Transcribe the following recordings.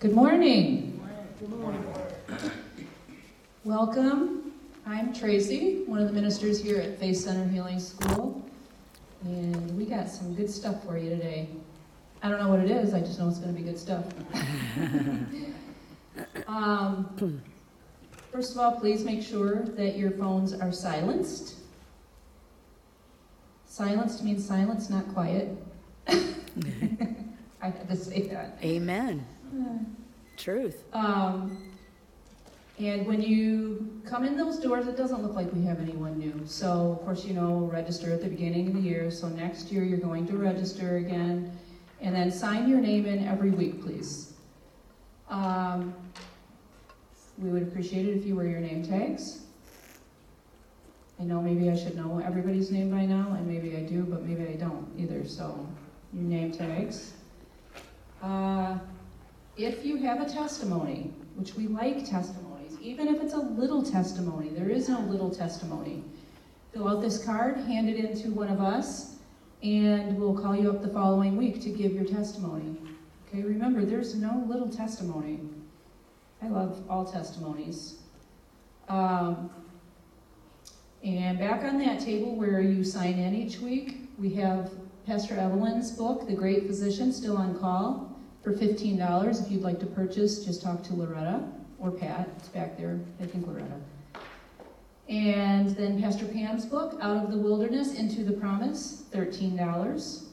Good morning. Good morning. Welcome. I'm Tracy, one of the ministers here at Faith Center Healing School, and we got some good stuff for you today. I don't know what it is, I just know it's going to be good stuff. First of all, please make sure that your phones are silenced. Silenced means silence, not quiet. I had to say that. Amen. Truth. And when you come in those doors, it doesn't look like we have anyone new. So, of course, you know, register at the beginning of the year. So next year, you're going to register again. And then sign your name in every week, please. We would appreciate it if you wear your name tags. I know maybe I should know everybody's name by now, and maybe I do, but maybe I don't either. So your name tags. If you have a testimony, which we like testimonies, even if it's a little testimony, there is no little testimony. Fill out this card, hand it in to one of us, and we'll call you up the following week to give your testimony. Okay, remember, there's no little testimony. I love all testimonies. And back on that table where you sign in each week, we have Pastor Evelyn's book, The Great Physician, still on call. For $15, if you'd like to purchase, just talk to Loretta or Pat. It's back there. I think Loretta. And then Pastor Pam's book, Out of the Wilderness, Into the Promise, $13.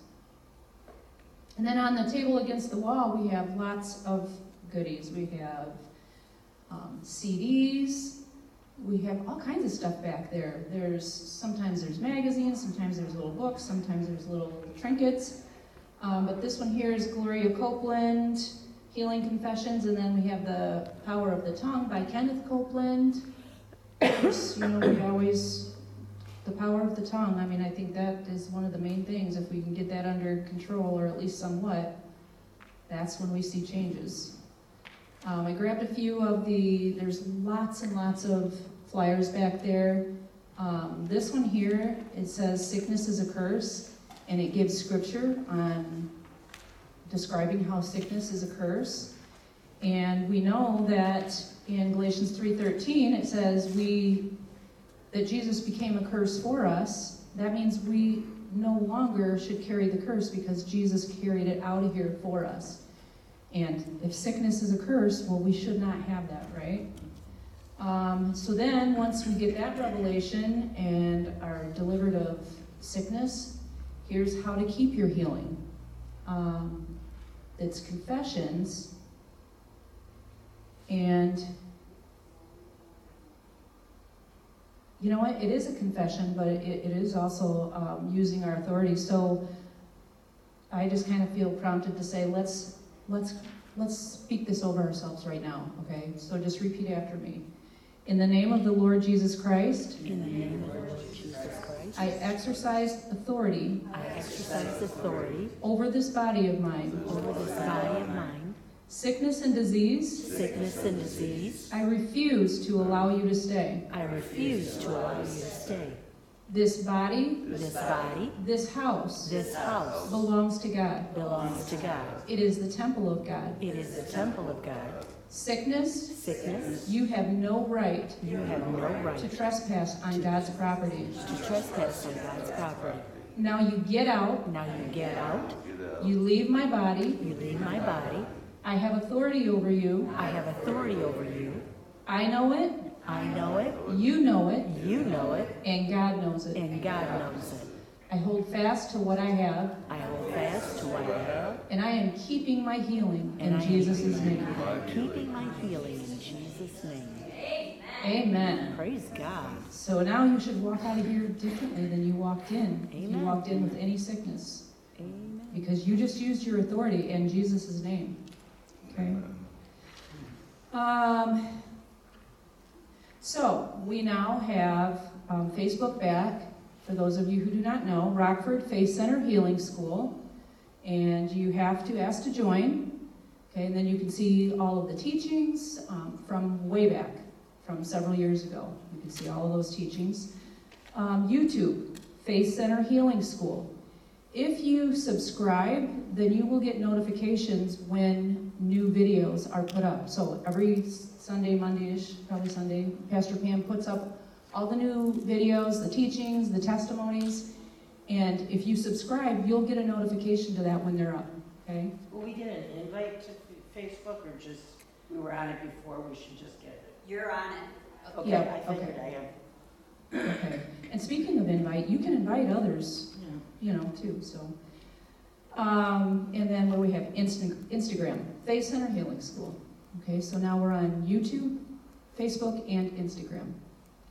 And then on the table against the wall, we have lots of goodies. We have CDs. We have all kinds of stuff back there. Sometimes there's magazines, sometimes there's little books, sometimes there's little trinkets. But this one here is Gloria Copeland, Healing Confessions, and then we have The Power of the Tongue by Kenneth Copeland. Of course, you know, we always, the power of the tongue, I mean, I think that is one of the main things. If we can get that under control, or at least somewhat, that's when we see changes. I grabbed a few of there's lots and lots of flyers back there. This one here, it says, Sickness is a Curse. And it gives scripture on describing how sickness is a curse. And we know that in Galatians 3:13, it says that Jesus became a curse for us. That means we no longer should carry the curse because Jesus carried it out of here for us. And if sickness is a curse, well, we should not have that, right? So then once we get that revelation and are delivered of sickness, here's how to keep your healing. It's confessions, and you know what? It is a confession, but it is also using our authority. So I just kind of feel prompted to say, let's speak this over ourselves right now. Okay, so just repeat after me. In the name of the Lord Jesus Christ. In the name of the Lord Jesus Christ. I exercise authority over this body of mine. Sickness and disease. I refuse to allow you to stay. This body. This house. Belongs to God. It is the temple of God. Sickness. You have no right to trespass on God's property. Now you get out. You leave my body. I have authority over you. I know it. You know it. And God knows it. I hold fast to what I have. And I am keeping my healing in Jesus' name. Amen. Praise God. So now you should walk out of here differently than you walked in. Amen. If you walked in with any sickness. Amen. Because you just used your authority in Jesus' name. Okay? So we now have Facebook back. For those of you who do not know, Rockford Faith Center Healing School, and you have to ask to join, okay, and then you can see all of the teachings from way back, from several years ago. You can see all of those teachings. YouTube, Faith Center Healing School. If you subscribe, then you will get notifications when new videos are put up. So every Sunday, Monday-ish, probably Sunday, Pastor Pam puts up all the new videos, the teachings, the testimonies. And if you subscribe, you'll get a notification to that when they're up, okay? Well, we did an invite to Facebook, or just, we were on it before, we should just get it. You're on it. Okay, yeah, I figured I am. Okay. And speaking of invite, you can invite others, yeah, you know, too, so. And then where we have Instagram, Faith Center Healing School. Okay, so now we're on YouTube, Facebook, and Instagram.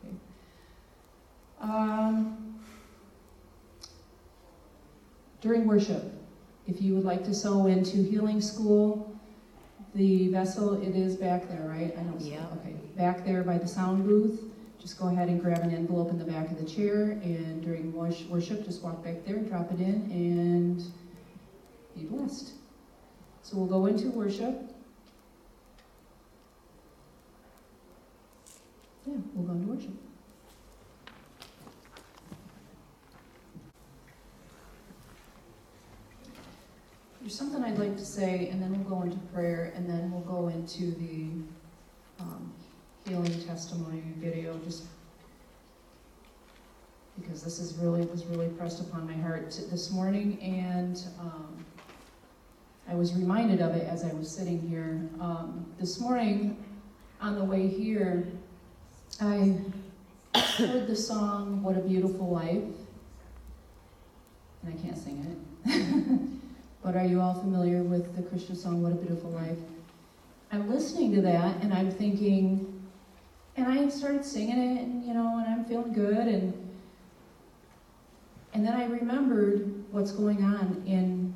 Okay. During worship, if you would like to sow into Healing School, the vessel, it is back there, right? I know. Yeah. Okay. Back there by the sound booth. Just go ahead and grab an envelope in the back of the chair, and during worship, just walk back there, drop it in, and be blessed. So we'll go into worship. Yeah, we'll go into worship. There's something I'd like to say, and then we'll go into prayer, and then we'll go into the healing testimony video, just because this is really, was really pressed upon my heart this morning, and I was reminded of it as I was sitting here. This morning, on the way here, I heard the song, What a Beautiful Life, and I can't sing it. But are you all familiar with the Christian song, What a Beautiful Life? I'm listening to that, and I'm thinking, and I started singing it, and, you know, and I'm feeling good, and then I remembered what's going on in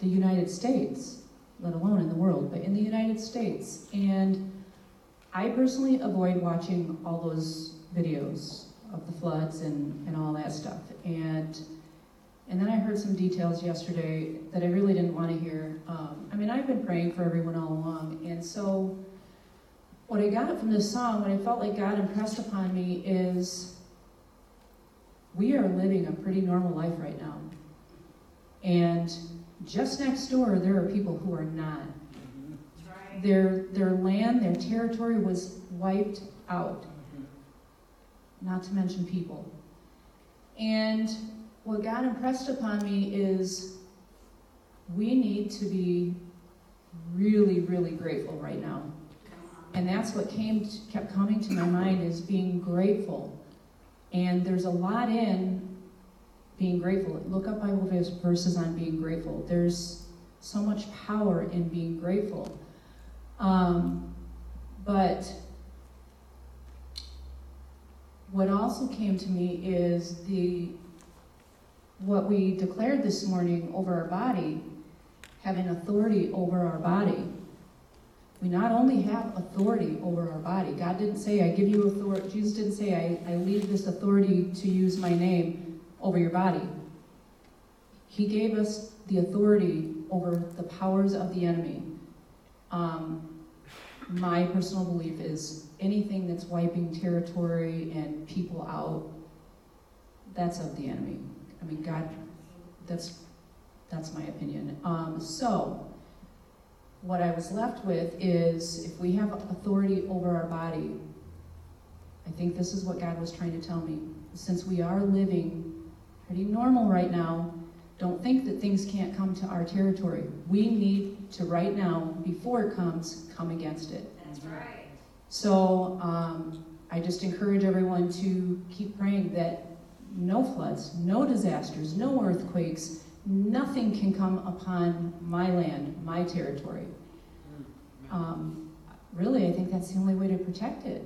the United States, let alone in the world, but in the United States. And I personally avoid watching all those videos of the floods and all that stuff. And then I heard some details yesterday that I really didn't want to hear. I mean, I've been praying for everyone all along. And so what I got from this song, what I felt like God impressed upon me is we are living a pretty normal life right now. And just next door, there are people who are not. Mm-hmm. That's right. Their land, their territory was wiped out. Mm-hmm. Not to mention people. And what God impressed upon me is we need to be really, really grateful right now. And that's what kept coming to my mind, is being grateful. And there's a lot in being grateful. Look up Bible verses on being grateful. There's so much power in being grateful. But what also came to me is what we declared this morning over our body, having authority over our body. We not only have authority over our body. God didn't say, I give you authority. Jesus didn't say, I leave this authority to use my name over your body. He gave us the authority over the powers of the enemy. My personal belief is anything that's wiping territory and people out, that's of the enemy. I mean, God, that's my opinion. So what I was left with is if we have authority over our body, I think this is what God was trying to tell me. Since we are living pretty normal right now, don't think that things can't come to our territory. We need to right now, before it comes, come against it. That's right. So I just encourage everyone to keep praying that no floods, no disasters, no earthquakes, nothing can come upon my land, my territory. Really, I think that's the only way to protect it.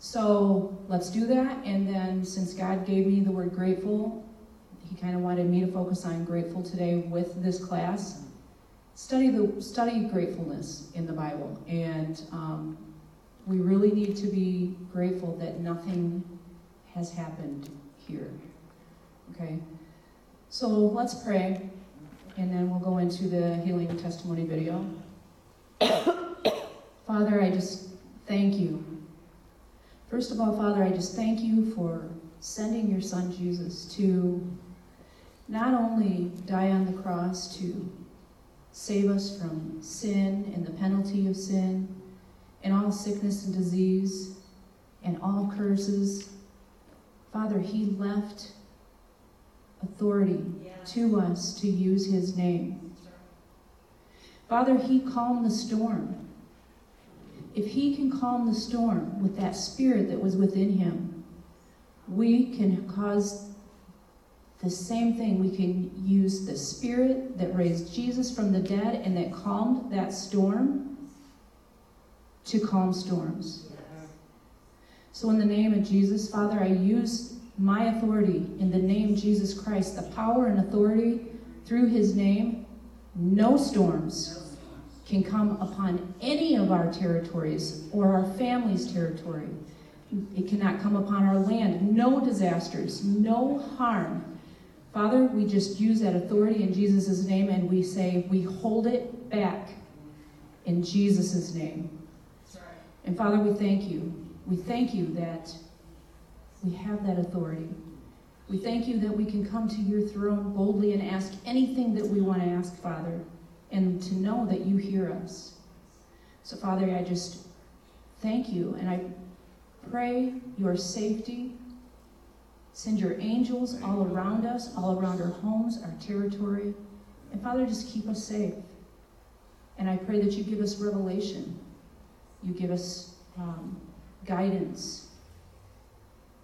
So let's do that. And then since God gave me the word grateful, he kind of wanted me to focus on grateful today with this class. Study gratefulness in the Bible. And we really need to be grateful that nothing has happened here. Okay, so let's pray, and then we'll go into the healing testimony video. Father, I just thank you. First of all, Father, I just thank you for sending your son Jesus to not only die on the cross to save us from sin and the penalty of sin and all sickness and disease and all curses. Father, he left authority to us to use his name. Father, he calmed the storm. If he can calm the storm with that spirit that was within him, we can cause the same thing. We can use the spirit that raised Jesus from the dead and that calmed that storm to calm storms. Yes. So in the name of Jesus, Father, I use my authority in the name of Jesus Christ, the power and authority through his name. No storms can come upon any of our territories or our family's territory. It cannot come upon our land. No disasters, no harm. Father, we just use that authority in Jesus' name, and we say we hold it back in Jesus' name. And Father, we thank you. We thank you that we have that authority. We thank you that we can come to your throne boldly and ask anything that we want to ask, Father, and to know that you hear us. So, Father, I just thank you, and I pray your safety. Send your angels all around us, all around our homes, our territory. And, Father, just keep us safe. And I pray that you give us revelation. You give us guidance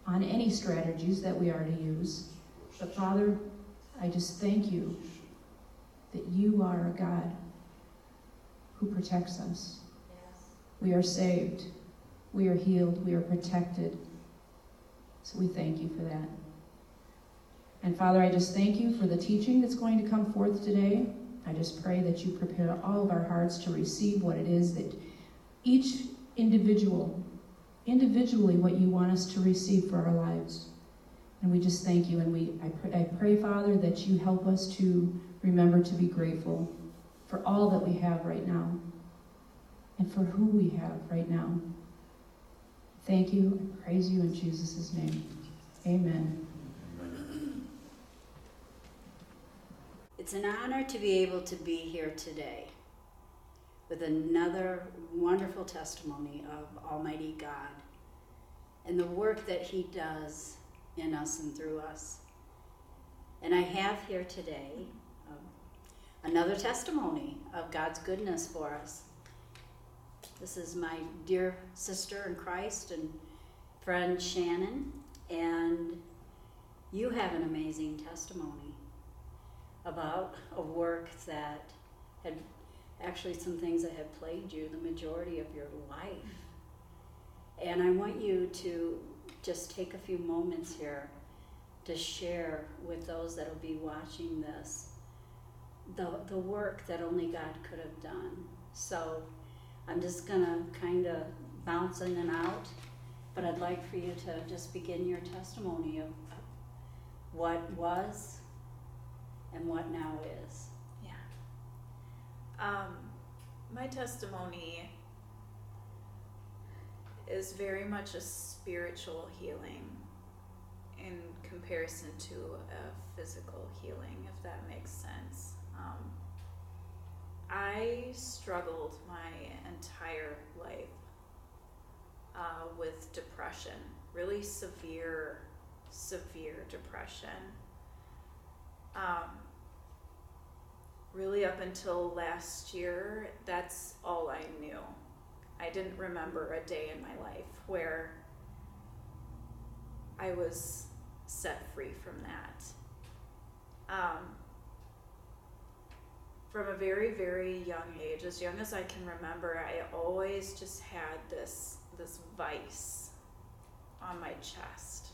on any strategies that we are to use. But, Father, I just thank you that you are a God who protects us. Yes. We are saved. We are healed. We are protected. So we thank you for that. And Father, I just thank you for the teaching that's going to come forth today. I just pray that you prepare all of our hearts to receive what it is that each individually what you want us to receive for our lives. And we just thank you. And I pray, Father, that you help us to remember to be grateful for all that we have right now and for who we have right now. Thank you and praise you in Jesus' name. Amen. It's an honor to be able to be here today with another wonderful testimony of Almighty God and the work that he does in us and through us. And I have here today another testimony of God's goodness for us. This is my dear sister in Christ and friend Shannon, and you have an amazing testimony about a work that had actually some things that had plagued you the majority of your life. And I want you to just take a few moments here to share with those that will be watching this the work that only God could have done. So I'm just gonna kind of bounce in and out, but I'd like for you to just begin your testimony of what was and what now is. Yeah. My testimony is very much a spiritual healing in comparison to a physical healing, if that makes sense. I struggled my entire life with depression, really severe depression. Really up until last year, that's all I knew. I didn't remember a day in my life where I was set free from that. From a very, very young age, as young as I can remember, I always just had this vice on my chest.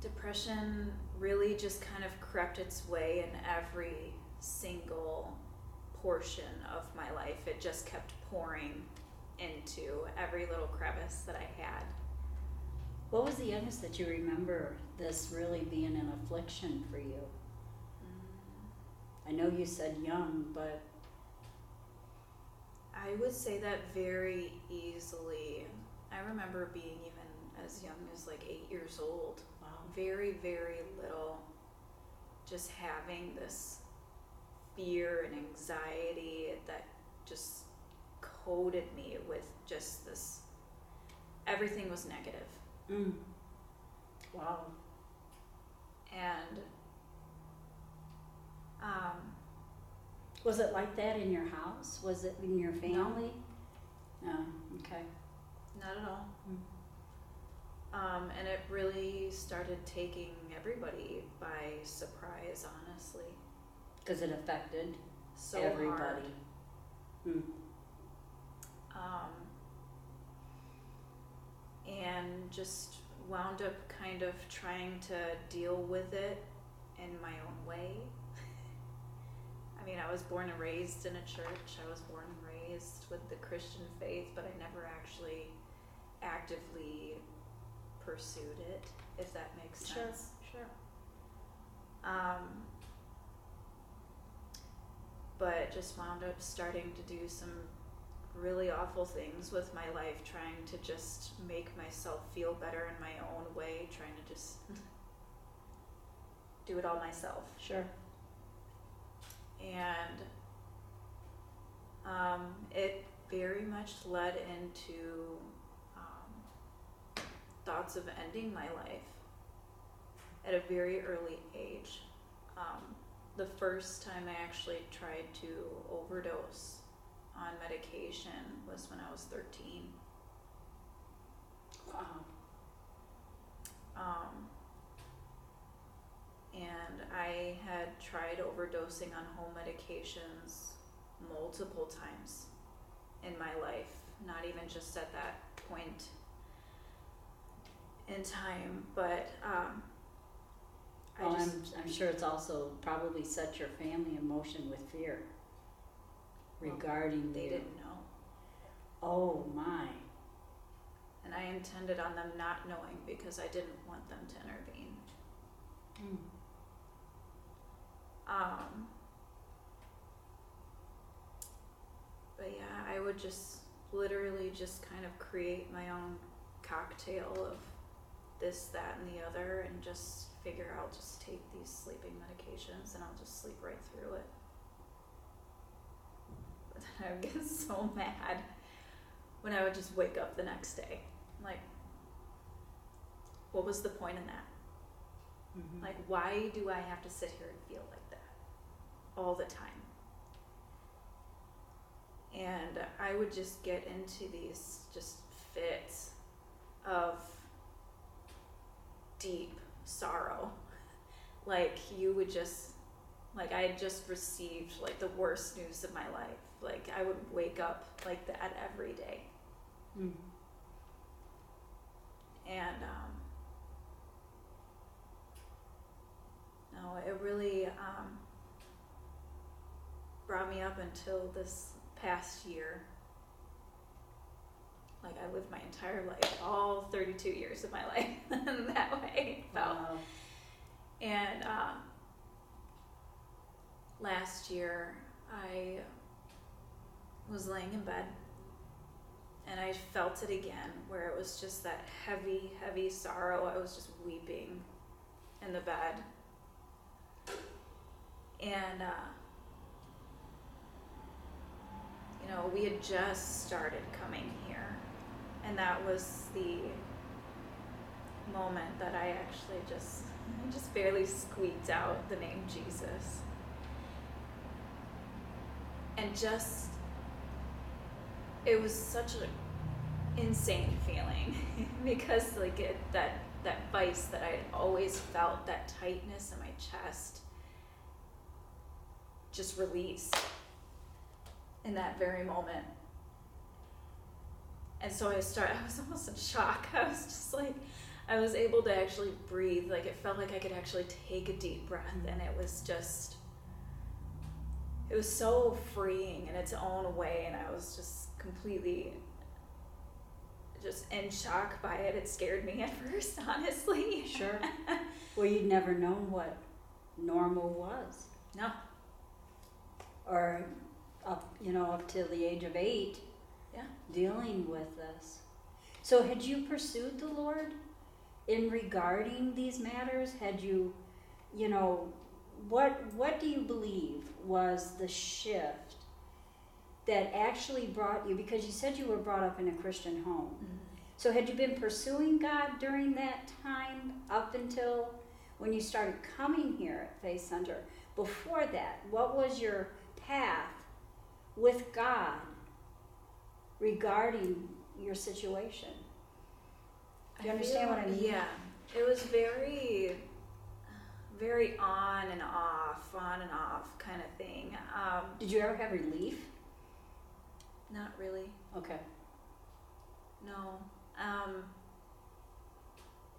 Depression really just kind of crept its way in every single portion of my life. It just kept pouring into every little crevice that I had. What was the youngest that you remember this really being an affliction for you? Mm-hmm. I know you said young, but... I would say that very easily. I remember being even as young as like 8 years old. Wow. Very, very little, just having this fear and anxiety that just coated me with just this, everything was negative. Mm. Wow. And was it like that in your house? Was it in your family? No. Okay. Not at all. Mm. And it really started taking everybody by surprise, honestly. Because it affected so everybody. Hard. Mm. And just wound up kind of trying to deal with it in my own way. I mean, I was born and raised in a church. I was born and raised with the Christian faith, but I never actually actively pursued it, if that makes sense. Sure. But just wound up starting to do some really awful things with my life, trying to just make myself feel better in my own way, trying to just do it all myself. Sure. And it very much led into thoughts of ending my life at a very early age. The first time I actually tried to overdose on medication was when I was 13. Wow. And I had tried overdosing on home medications multiple times in my life, not even just at that point in time, but I'm sure it's also probably set your family in motion with fear regarding they didn't know. Oh my. And I intended on them not knowing because I didn't want them to intervene. Mm. But yeah, I would just literally just kind of create my own cocktail of this, that, and the other, and just figure I'll just take these sleeping medications and I'll just sleep right through it. But then I would get so mad when I would just wake up the next day. Like, what was the point in that? Mm-hmm. Like, why do I have to sit here and feel like that all the time? And I would just get into these just fits of deep sorrow. Like, you would just, like, I had just received, like, the worst news of my life. Like, I would wake up like that every day. Mm. And, no, it really brought me up until this past year. Like, I lived my entire life, all 32 years of my life that way. Wow. And last year, I was laying in bed, and I felt it again, where it was just that heavy, heavy sorrow. I was just weeping in the bed. And, you know, we had just started coming here, and that was the moment that I actually just barely squeaked out the name Jesus. And just, it was such an insane feeling because, like, it, that vice that I had always felt, that tightness in my chest, just released in that very moment. And so I was almost in shock. I was just like, I was able to actually breathe. Like, it felt like I could actually take a deep breath, and it was so freeing in its own way, and I was just completely just in shock by it. It scared me at first, honestly. Sure. Well, you'd never known what normal was. No. Or up, you know, up till the age of 8, yeah, dealing with this. So had you pursued the Lord in regarding these matters? Had you, you know, what do you believe was the shift that actually brought you, because you said you were brought up in a Christian home. Mm-hmm. So had you been pursuing God during that time up until when you started coming here at Faith Center? Before that, what was your path with God regarding your situation? Do you understand what I mean? Yeah. It was very, very on and off kind of thing. Did you ever have relief? Not really. Okay. No.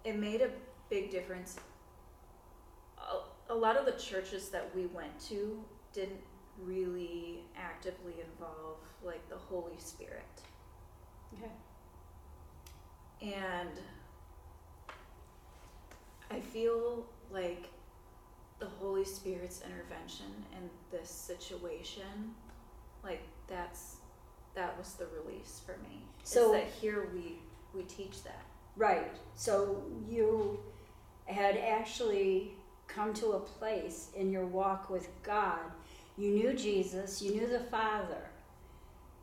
It made a big difference. A lot of the churches that we went to didn't really actively involve like the Holy Spirit. Okay. And I feel like the Holy Spirit's intervention in this situation, like that was the release for me. So that here we teach that. Right. So you had actually come to a place in your walk with God. You knew Jesus, you knew the Father,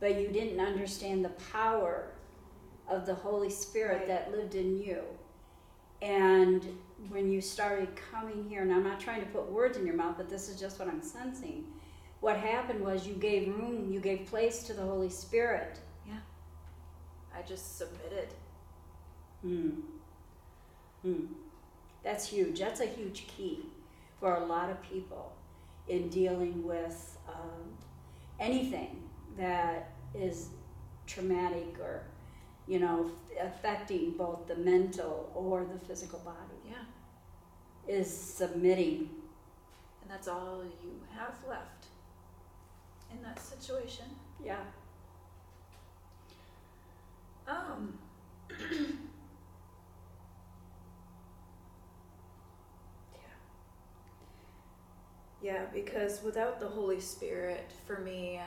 but you didn't understand the power of the Holy Spirit right. that lived in you. And when you started coming here, and I'm not trying to put words in your mouth, but this is just what I'm sensing. What happened was you gave room, you gave place to the Holy Spirit. Yeah. I just submitted. That's huge. That's a huge key for a lot of people in dealing with anything that is traumatic or, you know, affecting both the mental or the physical body. Yeah. Is submitting. And that's all you have left in that situation. Yeah. Yeah, because without the Holy Spirit, for me,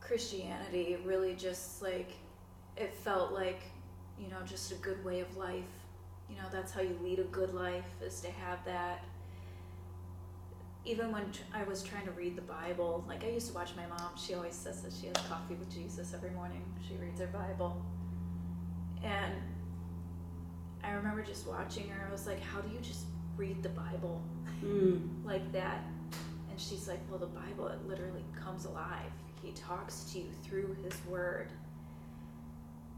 Christianity really just like, it felt like, you know, just a good way of life. You know, that's how you lead a good life, is to have that. Even when I was trying to read the Bible, like I used to watch my mom, she always says that she has coffee with Jesus every morning. She reads her Bible. And I remember just watching her, I was like, how do you just read the Bible like that? And she's like, well, the Bible, it literally comes alive. He talks to you through his word.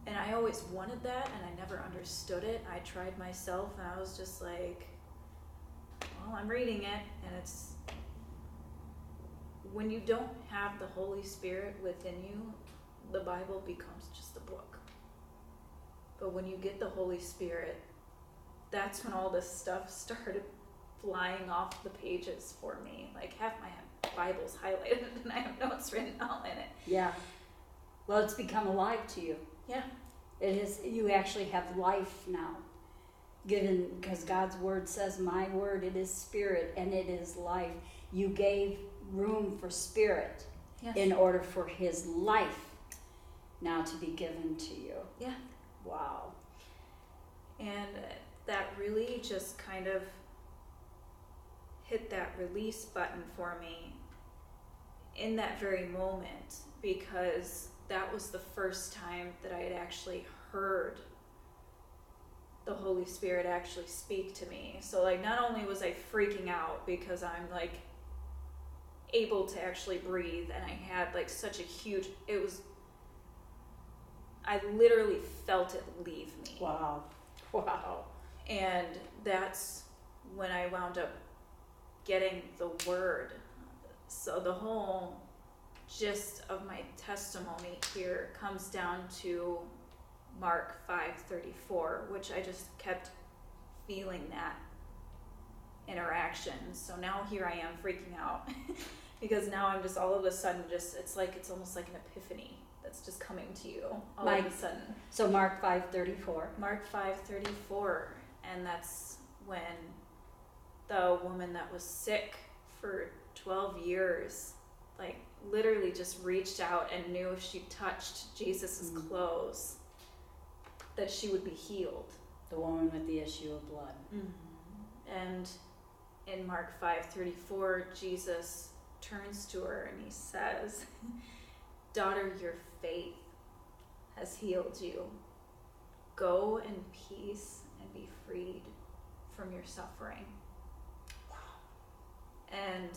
And I always wanted that, and I never understood it. I tried myself, and I was just like, well, I'm reading it. And it's, when you don't have the Holy Spirit within you, the Bible becomes just a book. But when you get the Holy Spirit, that's when all this stuff started flying off the pages for me. Like half my Bible's highlighted and I have notes written all in it. Yeah. Well, it's become alive to you. Yeah. It is. You actually have life now. Given, because God's word says, my word, it is spirit and it is life. You gave room for spirit yes. in order for his life now to be given to you. Yeah. Wow. And that really just kind of hit that release button for me in that very moment, because that was the first time that I had actually heard the Holy Spirit actually speak to me. So like, not only was I freaking out because I'm like able to actually breathe, and I had like such a huge, it was, I literally felt it leave me. Wow. Wow. And that's when I wound up getting the word. So the whole gist of my testimony here comes down to Mark 5:34, which I just kept feeling that interaction. So now here I am freaking out because now I'm just all of a sudden just, it's like, it's almost like an epiphany that's just coming to you all of a sudden. So Mark 5:34. Mark 5:34. And that's when the woman that was sick for 12 years, like literally just reached out and knew if she touched Jesus's clothes that she would be healed. The woman with the issue of blood. Mm-hmm. And in Mark 5:34, Jesus turns to her and he says, "Daughter, your faith has healed you. Go in peace and be freed from your suffering." Wow. And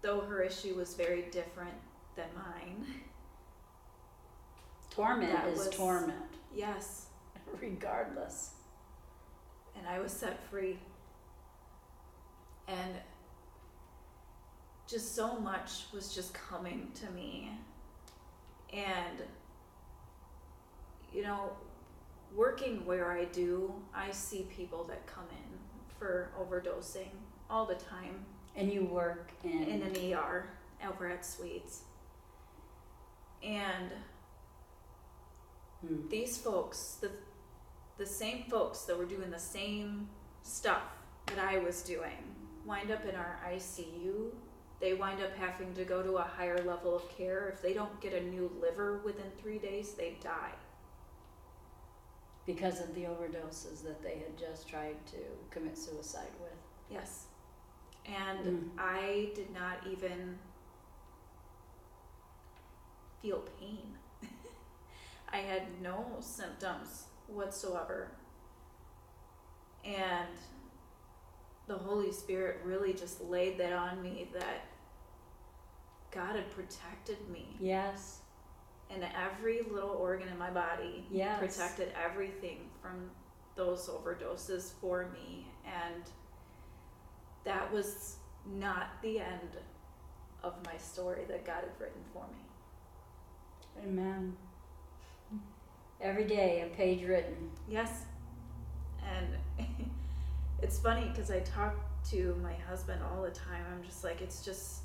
though her issue was very different than mine, torment is torment. Yes. Regardless. And I was set free. And just so much was just coming to me. And, you know, working where I do, I see people that come in for overdosing all the time. And you work in an ER over at Sweets. And these folks, the same folks that were doing the same stuff that I was doing, wind up in our ICU. They wind up having to go to a higher level of care. If they don't get a new liver within 3 days, they die. Because of the overdoses that they had just tried to commit suicide with. Yes. And I did not even feel pain. I had no symptoms whatsoever. And the Holy Spirit really just laid that on me, that God had protected me. Yes. And every little organ in my body protected everything from those overdoses for me. And that was not the end of my story that God had written for me. Amen. Every day, a page written. Yes. And it's funny because I talk to my husband all the time. I'm just like, it's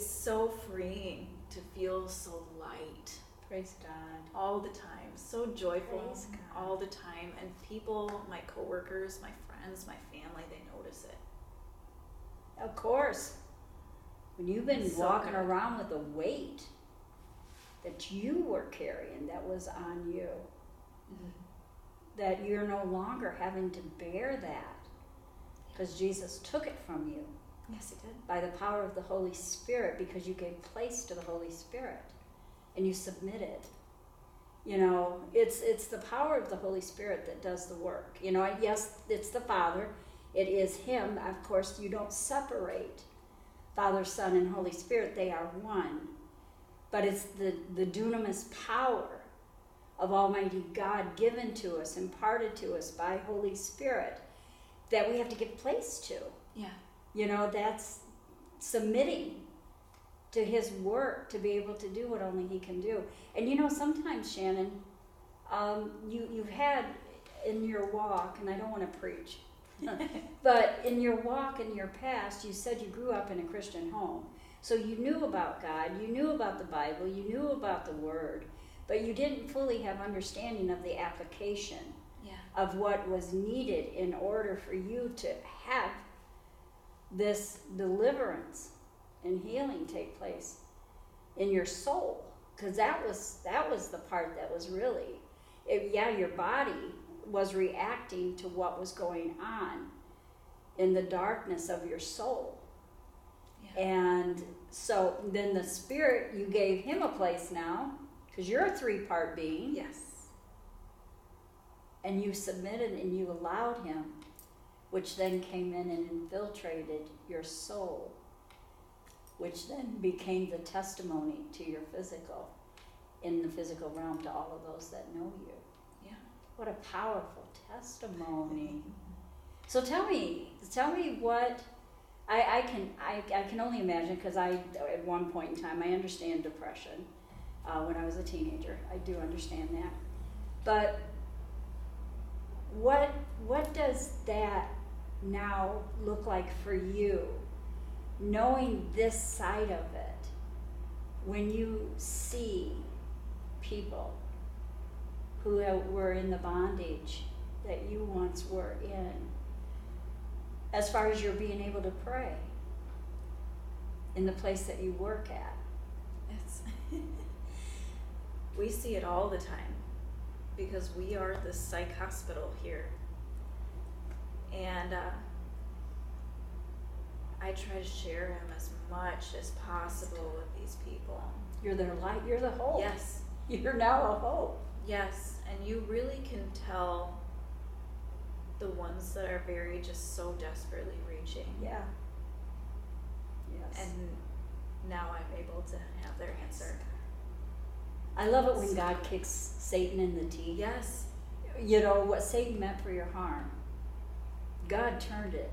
so freeing to feel so light. Praise God. All the time. So joyful all the time. And people, my coworkers, my friends, my family, they notice it. Of course. When you've been walking around with a weight that you were carrying, that was on you, that you're no longer having to bear that, because Jesus took it from you. Yes, he did. By the power of the Holy Spirit, because you gave place to the Holy Spirit, and you submitted. You know, it's the power of the Holy Spirit that does the work. You know, yes, it's the Father. It is Him. Of course, you don't separate Father, Son, and Holy Spirit. They are one. But it's the dunamis power of Almighty God given to us, imparted to us by Holy Spirit, that we have to give place to. Yeah. You know, that's submitting to His work to be able to do what only He can do. And you know, sometimes, Shannon, you've had in your walk, and I don't want to preach, but in your walk, in your past, you said you grew up in a Christian home. So you knew about God, you knew about the Bible, you knew about the Word, but you didn't fully have understanding of the application of what was needed in order for you to have this deliverance and healing take place in your soul. Because that was the part that was really, your body was reacting to what was going on in the darkness of your soul. And so then the Spirit, you gave Him a place now, because you're a three-part being. Yes. And you submitted and you allowed Him, which then came in and infiltrated your soul, which then became the testimony to your physical, in the physical realm, to all of those that know you. Yeah. What a powerful testimony. So tell me what... I can only imagine, because at one point in time, I understand depression when I was a teenager. I do understand that. But what does that now look like for you, knowing this side of it, when you see people who were in the bondage that you once were in, as far as you're being able to pray in the place that you work at. We see it all the time because we are the psych hospital here. And I try to share him as much as possible with these people. You're their light. You're the hope. Yes. You're now a hope. Yes. And you really can tell the ones that are very just so desperately reaching. Yeah. Yes. And now I'm able to have their answer. I love it when God kicks Satan in the teeth. Yes. You know, what Satan meant for your harm, God turned it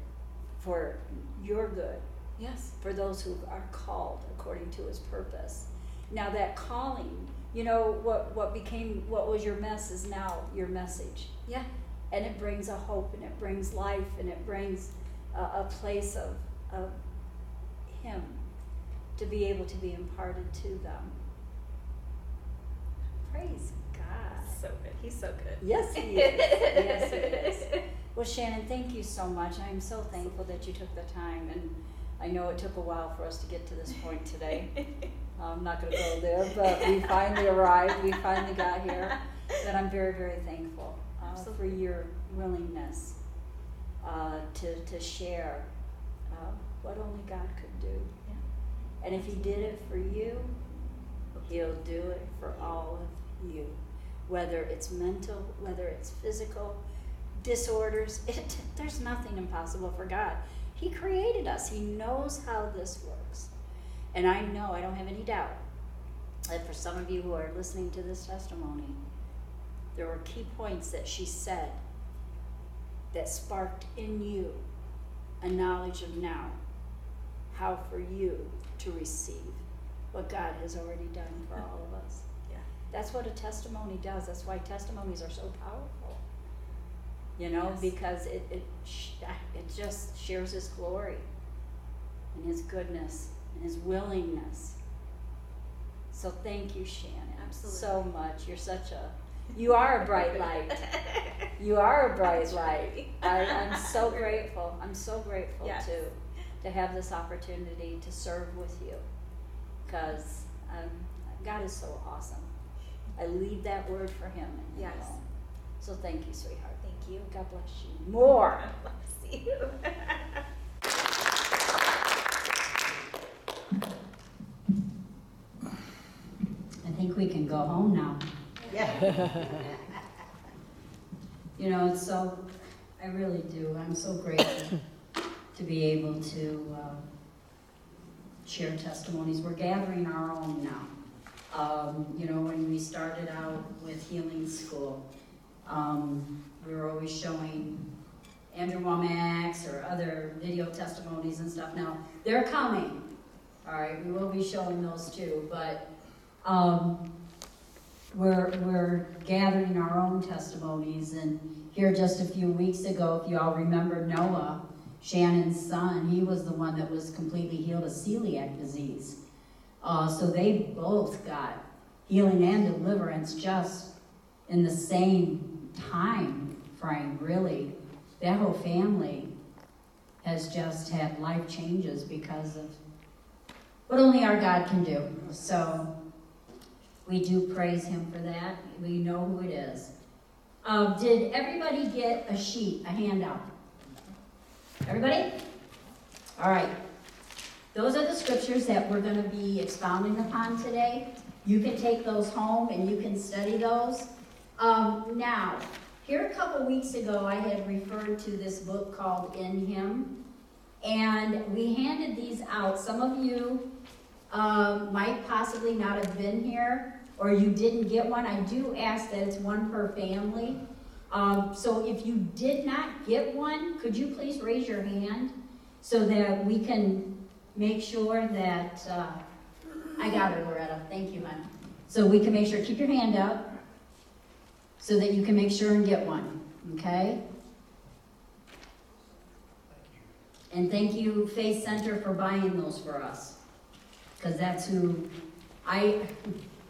for your good. Yes. For those who are called according to his purpose. Now that calling, you know, what was your mess is now your message. Yeah. And it brings a hope, and it brings life, and it brings a place of him to be able to be imparted to them. Praise God. So good. He's so good. Yes, he is. Yes, he is. Well, Shannon, thank you so much. I'm so thankful that you took the time, and I know it took a while for us to get to this point today. I'm not going to go there, but we finally arrived. We finally got here, and I'm very, very thankful for your willingness to share what only God could do. Yeah. And if he did it for you, he'll do it for all of you, whether it's mental, whether it's physical disorders. There's nothing impossible for God. He created us. He knows how this works. And I know, I don't have any doubt, that for some of you who are listening to this testimony, there were key points that she said that sparked in you a knowledge of now, how for you to receive what God has already done for all of us. Yeah. That's what a testimony does. That's why testimonies are so powerful. You know, yes. Because it just shares his glory and his goodness and his willingness. So thank you, Shannon. Absolutely. So much. You are a bright light. You are a bright light. I'm so grateful. I'm so grateful, yes, to have this opportunity to serve with you. Because God is so awesome. I leave that word for him. And yes. Him. So thank you, sweetheart. Thank you. God bless you. More. God bless you. I think we can go home now. Yeah. You know, so I really do. I'm so grateful to be able to... share testimonies. We're gathering our own now. You know, when we started out with Healing School, we were always showing Andrew Womack's or other video testimonies and stuff. Now, they're coming. All right, we will be showing those too, but we're gathering our own testimonies. And here just a few weeks ago, if you all remember Noah, Shannon's son, he was the one that was completely healed of celiac disease. So they both got healing and deliverance just in the same time frame, really. That whole family has just had life changes because of what only our God can do. So we do praise him for that. We know who it is. Did everybody get a sheet, a handout? Everybody? All right. Those are the scriptures that we're going to be expounding upon today. You can take those home and you can study those. Now, here a couple weeks ago, I had referred to this book called In Him. And we handed these out. Some of you might possibly not have been here or you didn't get one. I do ask that it's one per family. So if you did not get one, could you please raise your hand so that we can make sure that, I got her, Loretta. Thank you, honey. So we can make sure, keep your hand up so that you can make sure and get one, okay? And thank you, Faith Center, for buying those for us, because that's who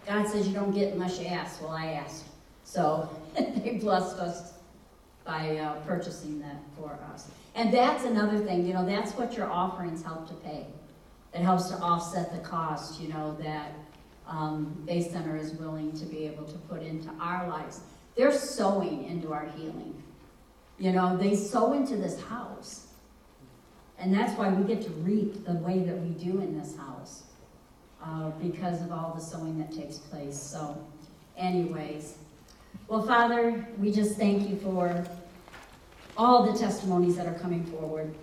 God says you don't get unless you ask. Well, I asked. So they blessed us by purchasing that for us. And that's another thing, you know, that's what your offerings help to pay. It helps to offset the cost, you know, that Faith Center is willing to be able to put into our lives. They're sowing into our healing. You know, they sow into this house. And that's why we get to reap the way that we do in this house, because of all the sowing that takes place. So anyways, well, Father, we just thank you for all the testimonies that are coming forward.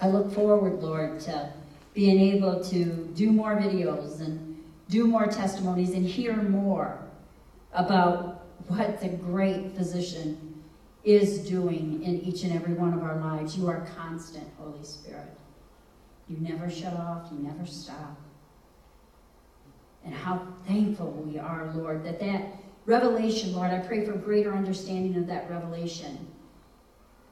I look forward, Lord, to being able to do more videos and do more testimonies and hear more about what the great physician is doing in each and every one of our lives. You are constant, Holy Spirit. You never shut off, you never stop. And how thankful we are, Lord, that revelation, Lord, I pray for greater understanding of that revelation,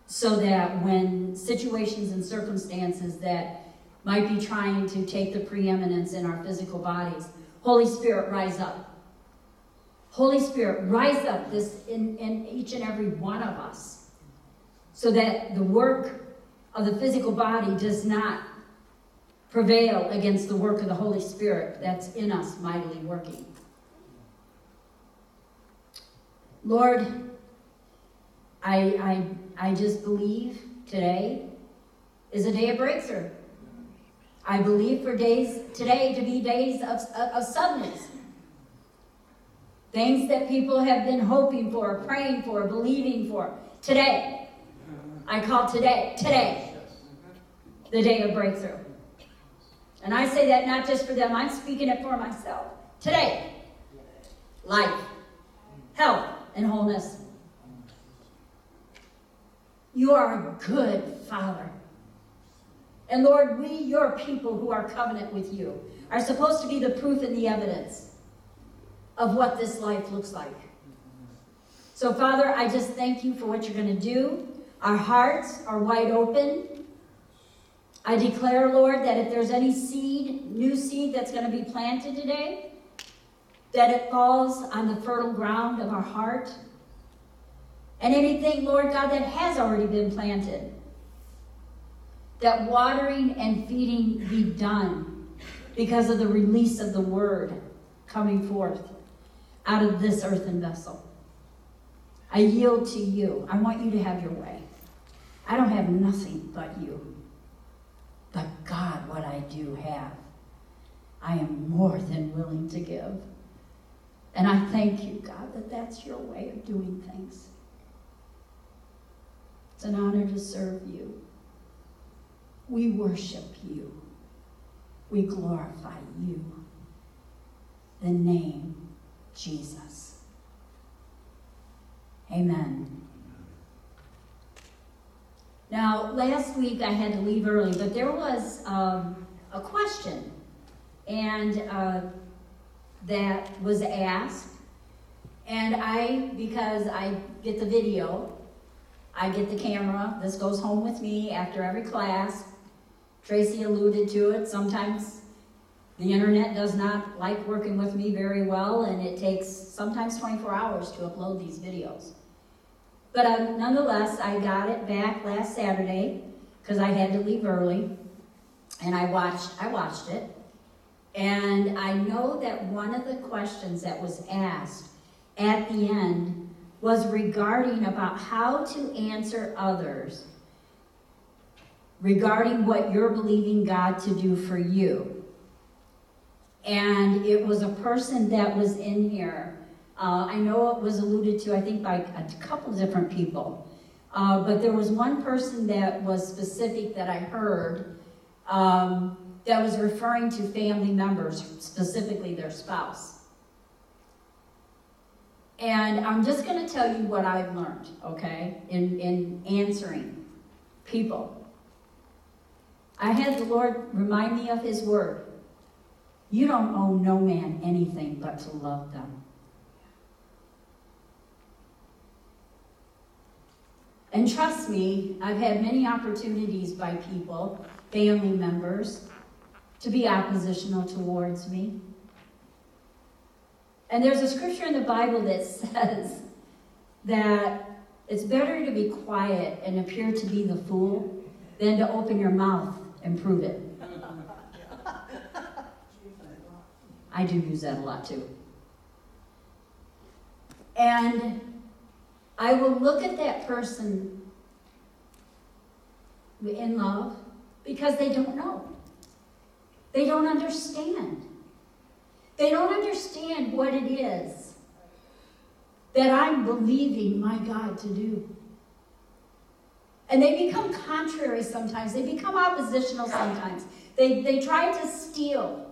so that when situations and circumstances that might be trying to take the preeminence in our physical bodies, Holy Spirit, rise up. Holy Spirit, rise up this in each and every one of us, so that the work of the physical body does not prevail against the work of the Holy Spirit that's in us mightily working. Lord, I just believe today is a day of breakthrough. I believe for days today to be days of suddenness. Things that people have been hoping for, praying for, believing for. Today, I call today, the day of breakthrough. And I say that not just for them, I'm speaking it for myself. Today, life, health, and wholeness. You are a good Father. And Lord, we, your people who are covenant with you, are supposed to be the proof and the evidence of what this life looks like. So Father, I just thank you for what you're going to do. Our hearts are wide open. I declare, Lord, that if there's any seed, new seed that's going to be planted today, that it falls on the fertile ground of our heart. And anything, Lord God, that has already been planted, that watering and feeding be done because of the release of the word coming forth out of this earthen vessel. I yield to you. I want you to have your way. I don't have nothing but you. But God, what I do have, I am more than willing to give. And I thank you, God, that that's your way of doing things. It's an honor to serve you. We worship you. We glorify you. The name Jesus. Amen. Now, last week I had to leave early, but there was a question and that was asked. And because I get the video, I get the camera. This goes home with me after every class. Tracy alluded to it. Sometimes the internet does not like working with me very well, and it takes sometimes 24 hours to upload these videos. But nonetheless, I got it back last Saturday because I had to leave early, and I watched it. And I know that one of the questions that was asked at the end was regarding about how to answer others regarding what you're believing God to do for you. And it was a person that was in here. I know it was alluded to, I think, by a couple different people. But there was one person that was specific that I heard that was referring to family members, specifically their spouse. And I'm just going to tell you what I've learned, okay, in answering people. I had the Lord remind me of his word. You don't owe no man anything but to love them. And trust me, I've had many opportunities by people, family members, to be oppositional towards me. And there's a scripture in the Bible that says that it's better to be quiet and appear to be the fool than to open your mouth and prove it. I do use that a lot too. And I will look at that person in love because they don't know. They don't understand. They don't understand what it is that I'm believing my God to do. And they become contrary sometimes. They become oppositional sometimes. They try to steal.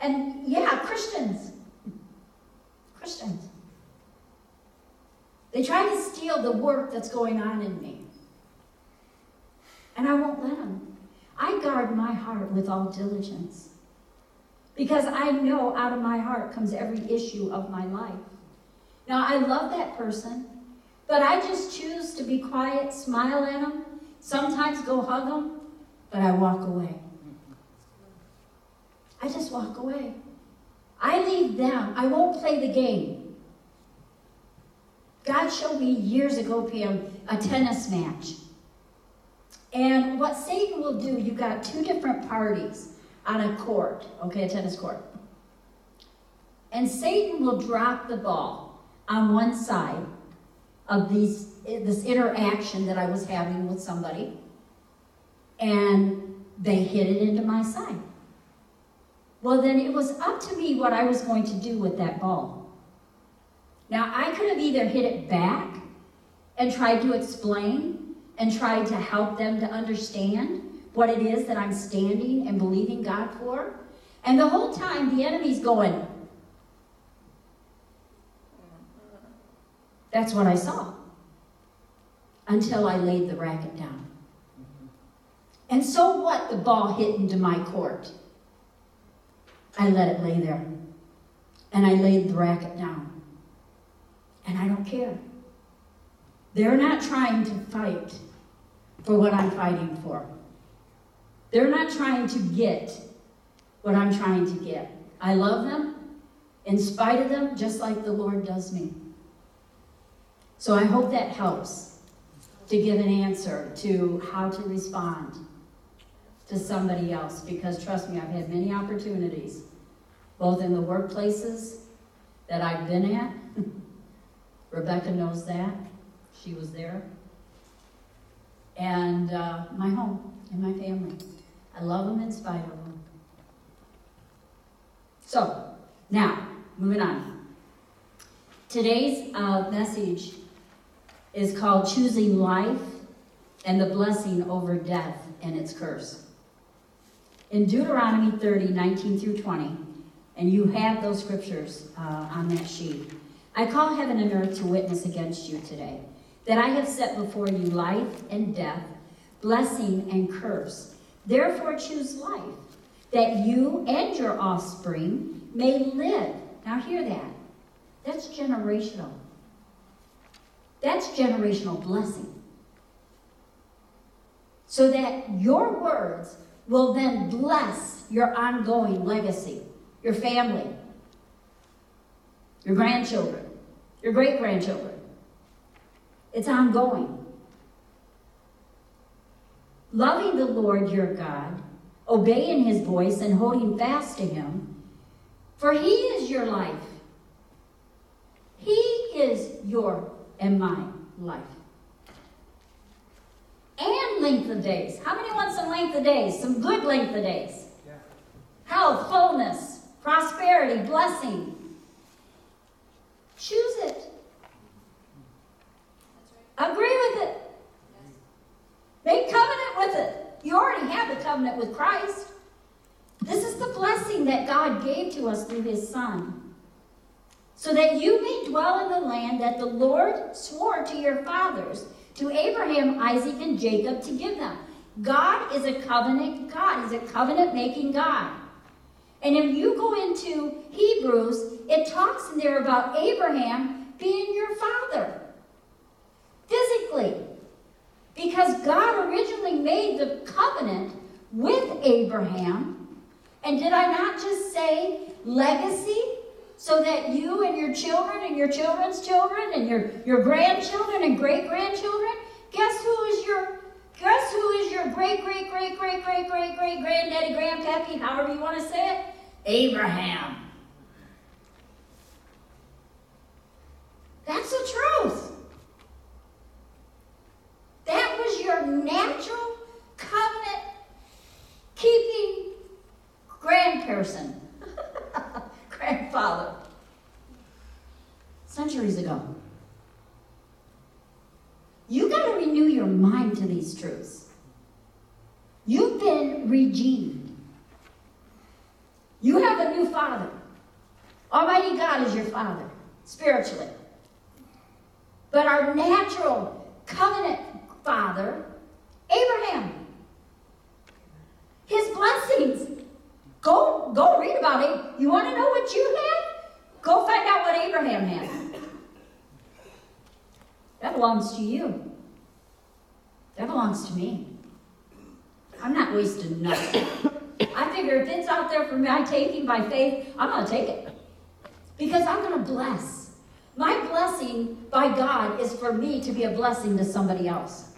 And yeah, Christians. They try to steal the work that's going on in me. And I won't let them. I guard my heart with all diligence, because I know out of my heart comes every issue of my life. Now, I love that person, but I just choose to be quiet, smile at them, sometimes go hug them, but I walk away. I just walk away. I leave them. I won't play the game. God showed me years ago, Pam, a tennis match. And what Satan will do, you've got two different parties on a court, okay, a tennis court. And Satan will drop the ball on one side of this interaction that I was having with somebody, and they hit it into my side. Well, then it was up to me what I was going to do with that ball. Now, I could have either hit it back and tried to explain and tried to help them to understand what it is that I'm standing and believing God for. And the whole time, the enemy's going, that's what I saw, until I laid the racket down. And so what? The ball hit into my court. I let it lay there, and I laid the racket down, and I don't care. They're not trying to fight for what I'm fighting for. They're not trying to get what I'm trying to get. I love them in spite of them, just like the Lord does me. So I hope that helps to give an answer to how to respond to somebody else, because trust me, I've had many opportunities, both in the workplaces that I've been at. Rebecca knows that. She was there. And my home and my family. I love them in spite of them. So, now, moving on. Today's message is called Choosing Life and the Blessing Over Death and Its Curse. In Deuteronomy 30, 19 through 20, and you have those scriptures on that sheet. I call heaven and earth to witness against you today, that I have set before you life and death, blessing and curse. Therefore choose life, that you and your offspring may live. Now hear that. That's generational. That's generational blessing. So that your words will then bless your ongoing legacy, your family, your grandchildren, your great-grandchildren. It's ongoing. Loving the Lord your God, obeying his voice, and holding fast to him, for he is your life. He is your and my life. And length of days. How many want some length of days? Some good length of days. Yeah. Health, wholeness, prosperity, blessing. Choose it. Agree with it. Yes. Make covenant with it. You already have a covenant with Christ. This is the blessing that God gave to us through his Son, so that you may dwell in the land that the Lord swore to your fathers, to Abraham, Isaac, and Jacob, to give them. God is a covenant God. He's a covenant-making God. And if you go into Hebrews, it talks in there about Abraham being your father. Physically, because God originally made the covenant with Abraham. And did I not just say legacy, so that you and your children and your children's children and your grandchildren and great-grandchildren, guess who is your great-great-great-great-great-great-great-granddaddy, grandpappy, however you want to say it? Abraham. these truths. You've been redeemed. You have a new father. Almighty God is your father, spiritually. But our natural covenant father, Abraham, his blessings. Go read about it. You want to know what you had? Go find out what Abraham had. That belongs to you. That belongs to me. I'm not wasting nothing. I figure if it's out there for my taking by faith, I'm going to take it. Because I'm going to bless. My blessing by God is for me to be a blessing to somebody else.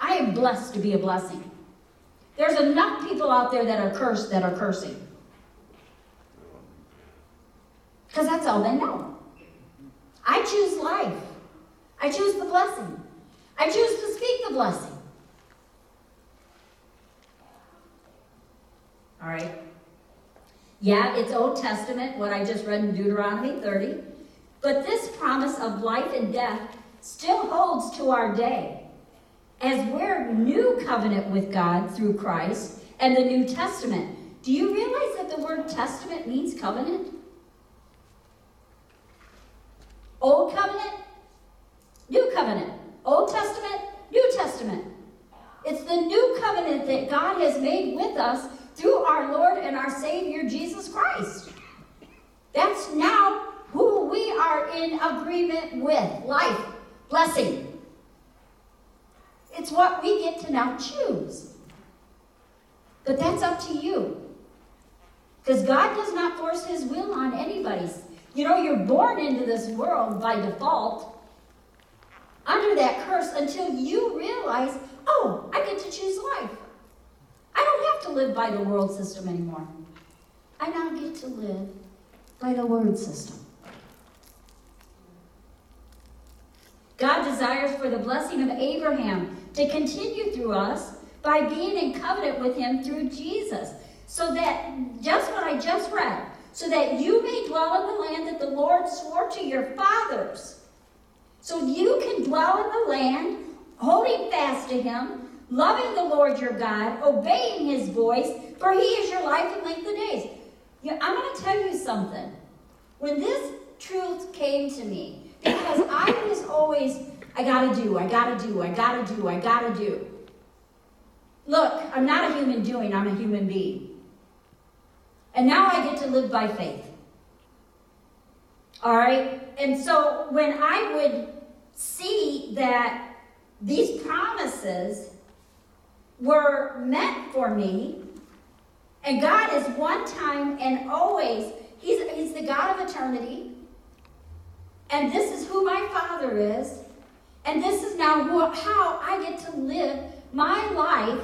I am blessed to be a blessing. There's enough people out there that are cursed that are cursing. Because that's all they know. I choose life. I choose the blessing. I choose to speak the blessing. All right. Yeah, it's Old Testament, what I just read in Deuteronomy 30. But this promise of life and death still holds to our day. As we're new covenant with God through Christ and the New Testament, do you realize that the word testament means covenant? Old covenant, new covenant. Old Testament, New Testament. It's the new covenant that God has made with us through our Lord and our Savior, Jesus Christ. That's now who we are in agreement with. Life, blessing. It's what we get to now choose. But that's up to you. Because God does not force his will on anybody. You know, you're born into this world by default, under that curse, until you realize, oh, I get to choose life. I don't have to live by the world system anymore. I now get to live by the word system. God desires for the blessing of Abraham to continue through us by being in covenant with him through Jesus. So that, just what I just read, so that you may dwell in the land that the Lord swore to your fathers. So you can dwell in the land, holding fast to him, loving the Lord your God, obeying his voice, for he is your life and length of days. Yeah, I'm going to tell you something. When this truth came to me, because I was always, I gotta do. Look, I'm not a human doing, I'm a human being. And now I get to live by faith. All right? And so when I would see that these promises were meant for me, and God is one time and always, he's the God of eternity. And this is who my Father is, and this is now how I get to live my life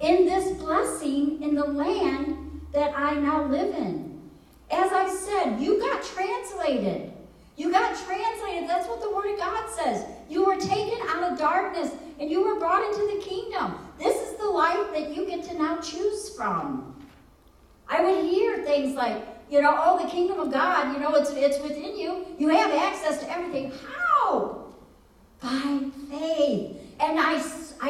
in this blessing in the land that I now live in. As I said, you got translated. You got translated. That's what the Word of God says. You were taken out of darkness, and you were brought into the kingdom. This is the life that you get to now choose from. I would hear things like, you know, oh, the kingdom of God, you know, it's within you. You have access to everything. How? By faith. And I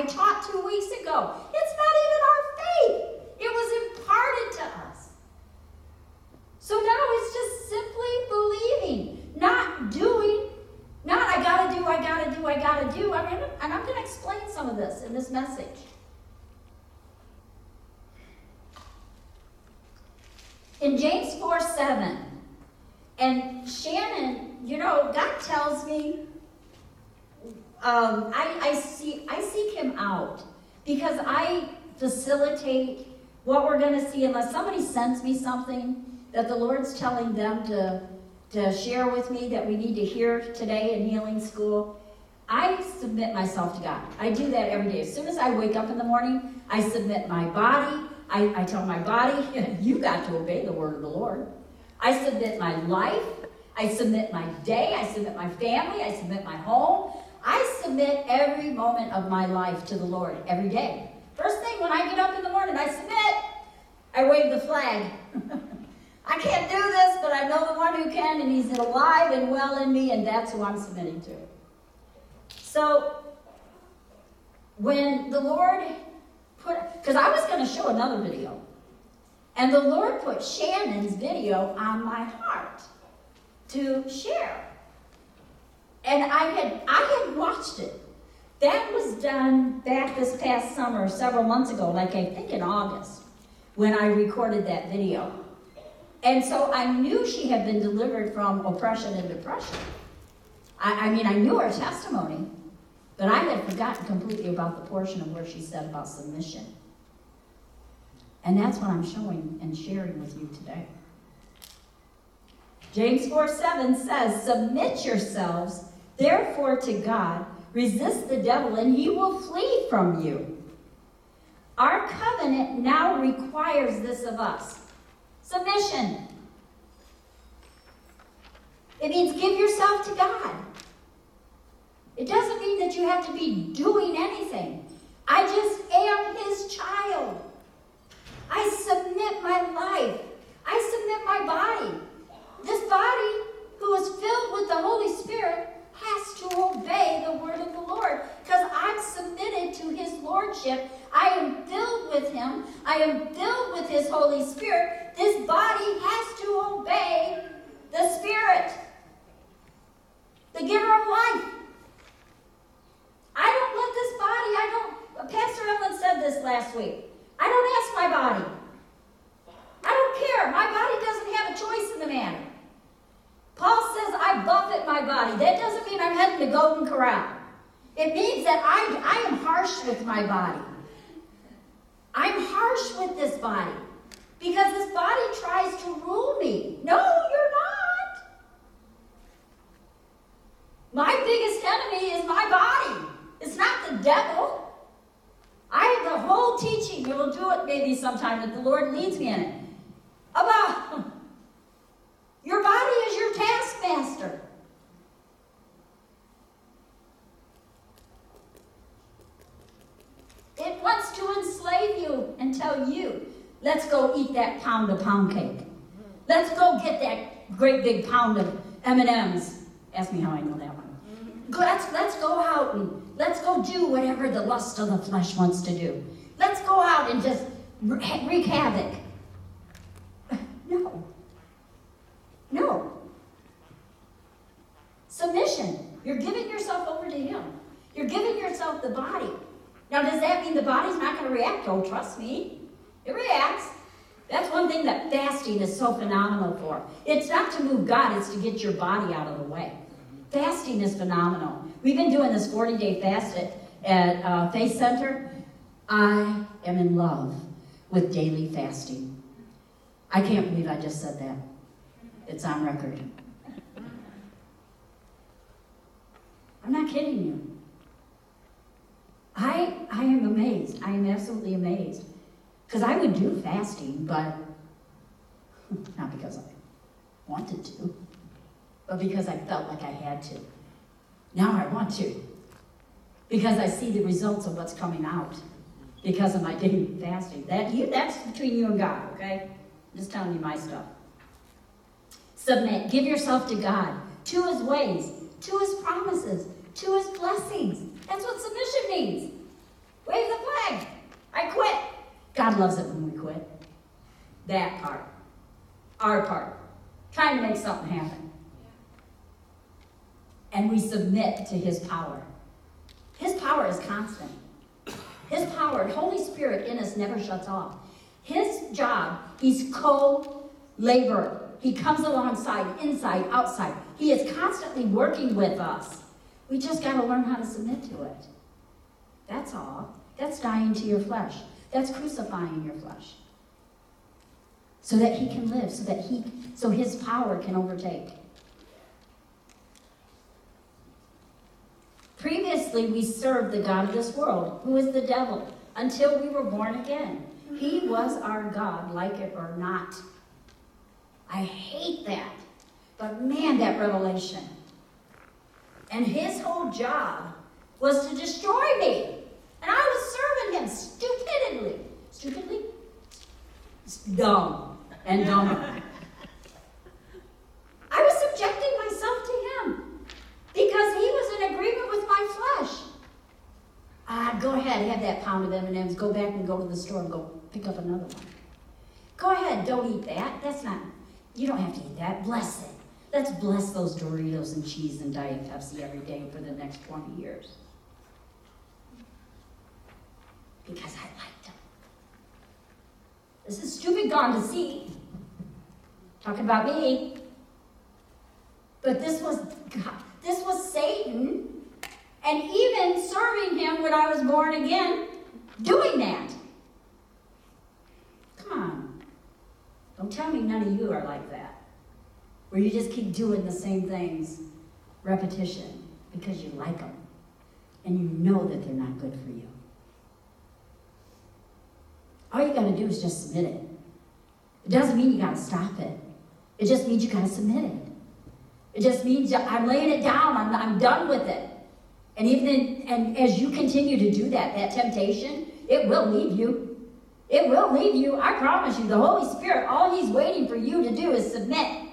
taught 2 weeks ago, it's not even our faith. It was imparted to us. So now it's just simply believing, not doing, not I gotta do. And I'm going to explain some of this in this message. In James 4:7, and Shannon, you know, God tells me, I seek him out because I facilitate what we're going to see. Unless somebody sends me something that the Lord's telling them to share with me that we need to hear today in healing school, I submit myself to God. I do that every day. As soon as I wake up in the morning, I submit my body. I tell my body, you got to obey the word of the Lord. I submit my life. I submit my day. I submit my family. I submit my home. I submit every moment of my life to the Lord every day. First thing when I get up in the morning, I submit. I wave the flag. I can't do this, but I know the one who can, and he's alive and well in me, and that's who I'm submitting to. So when the Lord put, because I was going to show another video, and the Lord put Shannon's video on my heart to share. And I had watched it. That was done back this past summer, several months ago, like I think in August, when I recorded that video. And so I knew she had been delivered from oppression and depression. I mean, I knew her testimony, but I had forgotten completely about the portion of where she said about submission. And that's what I'm showing and sharing with you today. James 4:7 says, "Submit yourselves, therefore, to God. Resist the devil, and he will flee from you." Our covenant now requires this of us. Submission. It means give yourself to God. It doesn't mean that you have to be doing anything. I just am his child. I submit my life. I submit my body. This body, who is filled with the Holy Spirit, has to obey the word of the Lord, because I'm submitted to his lordship. I am filled with him. I am filled with his Holy Spirit. This body has to obey the Spirit, the giver of life. I don't let this body, Pastor Evelyn said this last week, I don't ask my body. I don't care. My body doesn't have a choice in the matter. Paul says, I buffet my body. That doesn't mean I'm heading to Golden Corral. It means that I am harsh with my body. I'm harsh with this body because this body tries to rule me. No, you're not. My biggest enemy is my body. It's not the devil. I have the whole teaching, and we'll do it maybe sometime if the Lord leads me in it, about your body is your taskmaster. It wants to enslave you and tell you, let's go eat that pound of pound cake. Let's go get that great big pound of M&Ms. Ask me how I know that one. Let's go out and let's go do whatever the lust of the flesh wants to do. Let's go out and just wreak havoc. No. No. Submission. You're giving yourself over to him. You're giving yourself the body. Now, does that mean the body's not going to react? Oh, trust me. It reacts. That's one thing that fasting is so phenomenal for. It's not to move God, it's to get your body out of the way. Fasting is phenomenal. We've been doing this 40-day fast at Faith Center. I am in love with daily fasting. I can't believe I just said that. It's on record. I'm not kidding you. I am amazed. I am absolutely amazed. Because I would do fasting, but not because I wanted to, but because I felt like I had to. Now I want to, because I see the results of what's coming out because of my daily fasting. That's between you and God, okay? I'm just telling you my stuff. Submit. Give yourself to God, to his ways, to his promises, to his blessings. That's what submission means. Wave the flag. I quit. God loves it when we quit. That part. Our part. Trying to make something happen. And we submit to his power. His power is constant. His power, Holy Spirit in us, never shuts off. His job, he's co-laborer. He comes alongside, inside, outside. He is constantly working with us. We just got to learn how to submit to it. That's all. That's dying to your flesh. That's crucifying your flesh. So that he can live, so his power can overtake. Previously, we served the god of this world, who is the devil, until we were born again. He was our god, like it or not. I hate that. But man, that revelation. And his whole job was to destroy me. And I was serving him stupidly. Stupidly? Dumb and dumber. I was subjecting myself to him because he was in agreement with my flesh. Go ahead. M&Ms, go back and go to the store and go pick up another one. Go ahead, don't eat that. That's not, you don't have to eat that. Bless it. Let's bless those Doritos and cheese and Diet Pepsi every day for the next 20 years. Because I liked them. This is stupid gone to seed. Talking about me. But this was God. This was Satan. And even serving him when I was born again, doing that. Come on. Don't tell me none of you are like that. Where you just keep doing the same things, repetition, because you like them. And you know that they're not good for you. All you gotta do is just submit it. It doesn't mean you gotta stop it. It just means you gotta submit it. It just means I'm laying it down, I'm done with it. And and as you continue to do that, that temptation, it will leave you. It will leave you. I promise you, the Holy Spirit, all he's waiting for you to do is submit.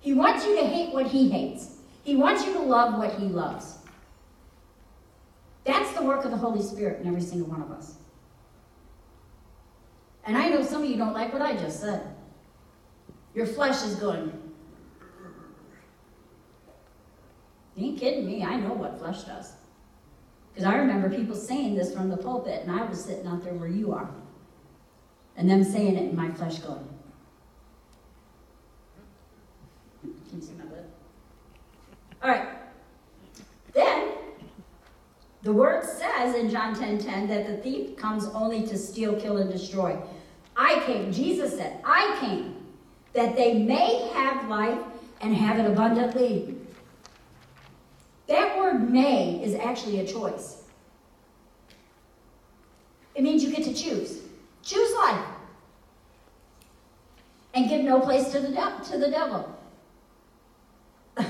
He wants you to hate what he hates. He wants you to love what he loves. That's the work of the Holy Spirit in every single one of us. And I know some of you don't like what I just said. Your flesh is going, you ain't kidding me, I know what flesh does. Because I remember people saying this from the pulpit, and I was sitting out there where you are. And them saying it, and my flesh going. Can you smell it? All right. Then, the word says in John 10:10 that the thief comes only to steal, kill, and destroy. I came, Jesus said, I came, that they may have life and have it abundantly. That word may is actually a choice. It means you get to choose. Choose life. And give no place to the devil. I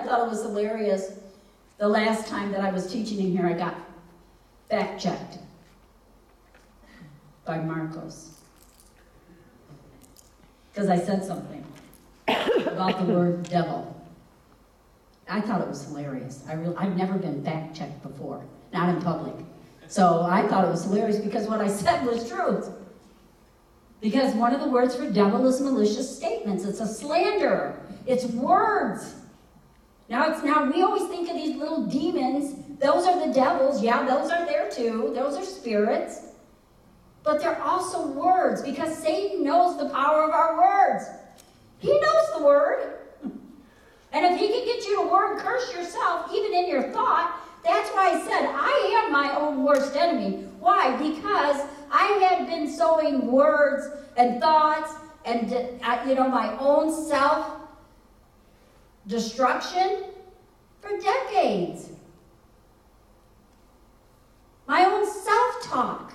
thought it was hilarious. The last time that I was teaching in here, I got fact-checked by Marcos. Because I said something about the word devil. I thought it was hilarious. I've never been fact-checked before, not in public. So I thought it was hilarious because what I said was true. Because one of the words for devil is malicious statements. It's a slander. It's words. Now we always think of these little demons. Those are the devils. Yeah, those are there too. Those are spirits. But they're also words because Satan knows the power of our words. He knows the word. And if he can get you to word curse yourself, even in your thought, that's why I said, I am my own worst enemy. Why? Because I had been sowing words and thoughts and, my own self-destruction for decades. My own self-talk.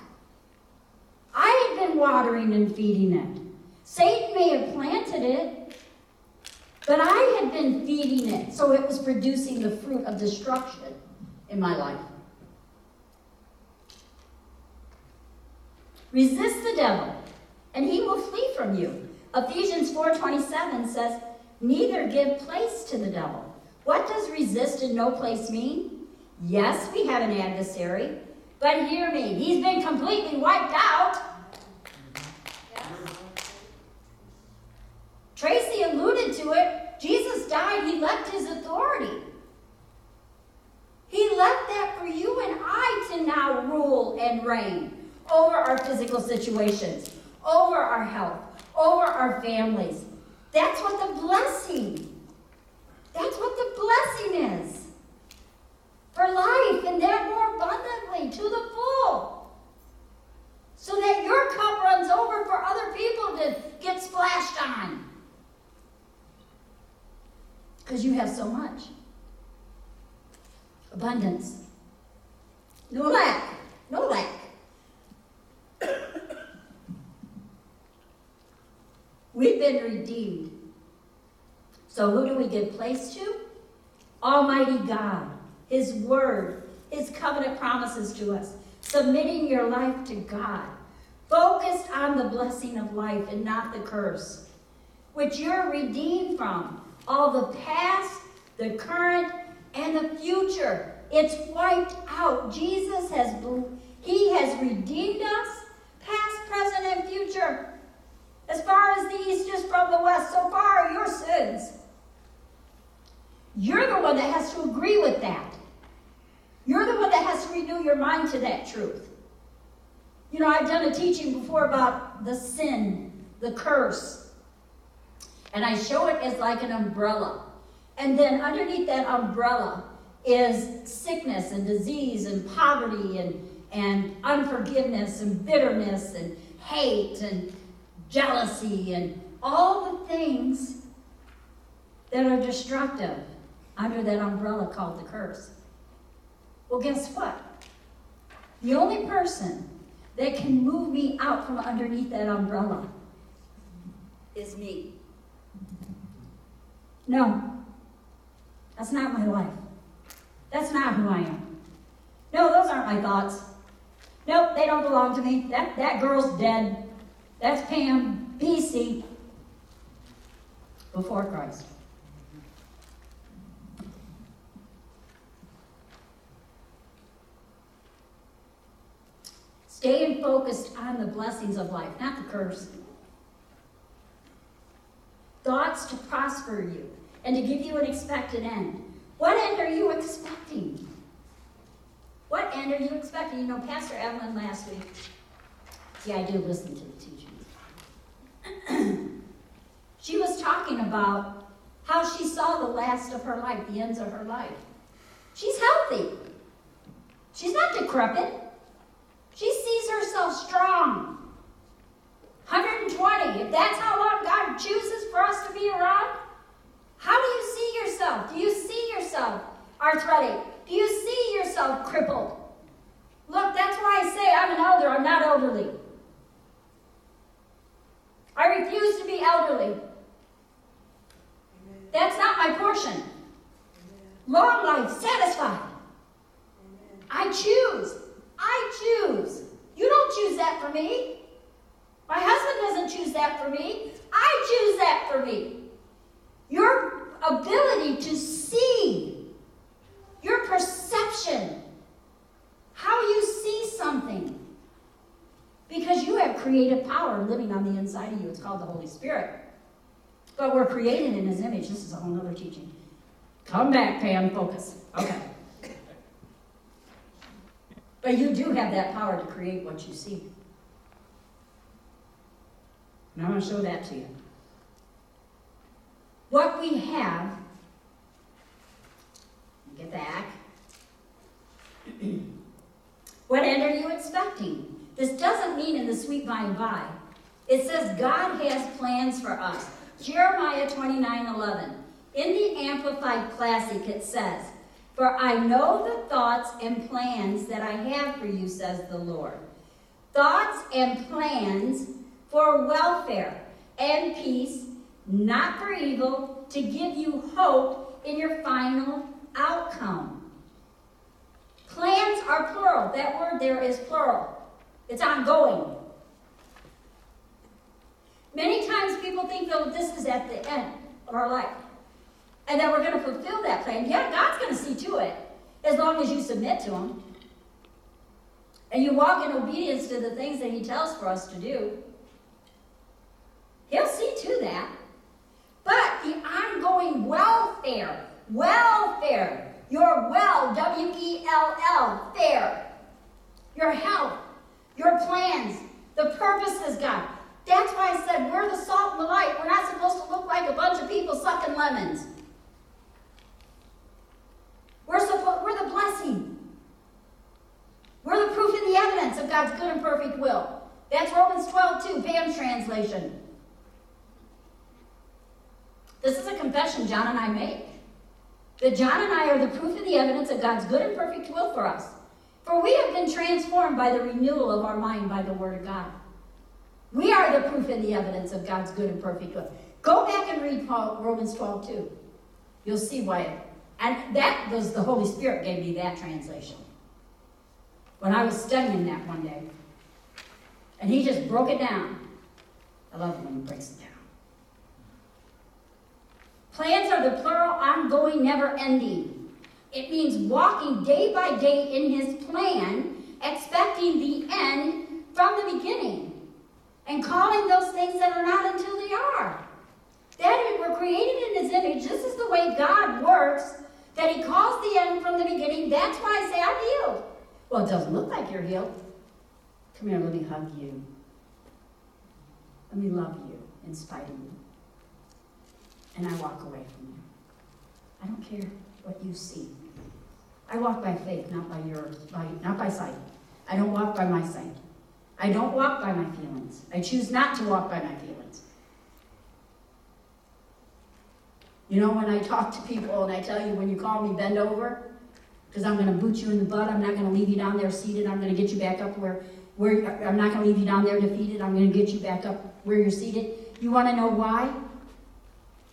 I had been watering and feeding it. Satan may have planted it, but I had been feeding it, so it was producing the fruit of destruction in my life. Resist the devil, and he will flee from you. Ephesians 4:27 says, neither give place to the devil. What does resist and no place mean? Yes, we have an adversary, but hear me, he's been completely wiped out. Tracy alluded to it. Jesus died. He left his authority. He left that for you and I to now rule and reign over our physical situations, over our health, over our families. That's what the blessing is for life, and that more abundantly to the full, so that your cup runs over for other people to get splashed on. Because you have so much. Abundance. No lack. No lack. We've been redeemed. So who do we give place to? Almighty God. His word. His covenant promises to us. Submitting your life to God. Focused on the blessing of life and not the curse, which you're redeemed from. All the past, the current, and the future. It's wiped out. Jesus has redeemed us, past, present, and future. As far as the east is from the west, so far are your sins. You're the one that has to agree with that. You're the one that has to renew your mind to that truth. You know, I've done a teaching before about the sin, the curse. And I show it as like an umbrella. And then underneath that umbrella is sickness and disease and poverty and unforgiveness and bitterness and hate and jealousy and all the things that are destructive under that umbrella called the curse. Well, guess what? The only person that can move me out from underneath that umbrella is me. No, that's not my life. That's not who I am. No, those aren't my thoughts. Nope, they don't belong to me. That girl's dead. That's Pam, BC, before Christ. Staying focused on the blessings of life, not the curse. Thoughts to prosper you and to give you an expected end. What end are you expecting? What end are you expecting? You know, Pastor Evelyn last week, I do listen to the teachings. She was talking about how she saw the last of her life, the ends of her life. She's healthy. She's not decrepit. She sees herself strong. 120, if that's how long God chooses for us to be around, how do you see yourself? Do you see yourself arthritic? Do you see yourself crippled? Look, that's why I say I'm an elder, I'm not elderly. I refuse to be elderly. Amen. That's not my portion. Amen. Long life, satisfied. Amen. I choose. You don't choose that for me. My husband doesn't choose that for me. I choose that for me. Your ability to see, your perception, how you see something. Because you have creative power living on the inside of you. It's called the Holy Spirit. But we're created in His image. This is a whole other teaching. Come back, Pam. Focus. Okay. But you do have that power to create what you see. And I'm going to show that to you. What we have. Get back. What end are you expecting? This doesn't mean in the sweet by and by. It says God has plans for us. Jeremiah 29:11. In the Amplified Classic it says, "For I know the thoughts and plans that I have for you, says the Lord. Thoughts and plans for welfare and peace, not for evil, to give you hope in your final outcome." Plans are plural. That word there is plural. It's ongoing. Many times people think, though, this is at the end of our life. And that we're going to fulfill that plan. Yeah, God's going to see to it. As long as you submit to Him. And you walk in obedience to the things that He tells for us to do. He'll see to that. But the ongoing welfare. Your well, W-E-L-L, fair. Your health, your plans, the purposes, God. That's why I said we're the salt and the light. We're not supposed to look like a bunch of people sucking lemons. We're the blessing. We're the proof and the evidence of God's good and perfect will. That's Romans 12:2, Pam translation. This is a confession John and I make. That John and I are the proof and the evidence of God's good and perfect will for us. For we have been transformed by the renewal of our mind by the Word of God. We are the proof and the evidence of God's good and perfect will. Go back and read Romans 12:2. You'll see why. And that was the Holy Spirit gave me that translation. When I was studying that one day. And He just broke it down. I love it when He breaks it down. Plans are the plural, ongoing, never-ending. It means walking day by day in his plan, expecting the end from the beginning, and calling those things that are not until they are. That we're created in his image. This is the way God works, that he calls the end from the beginning. That's why I say I'm healed. Well, it doesn't look like you're healed. Come here, let me hug you. Let me love you in spite of you. And I walk away from you. I don't care what you see. I walk by faith, not by sight. I don't walk by my sight. I don't walk by my feelings. I choose not to walk by my feelings. You know, when I talk to people and I tell you, when you call me, bend over, because I'm going to boot you in the butt. I'm not going to leave you down there seated. I'm going to get you back up where I'm not going to leave you down there defeated. I'm going to get you back up where you're seated. You want to know why?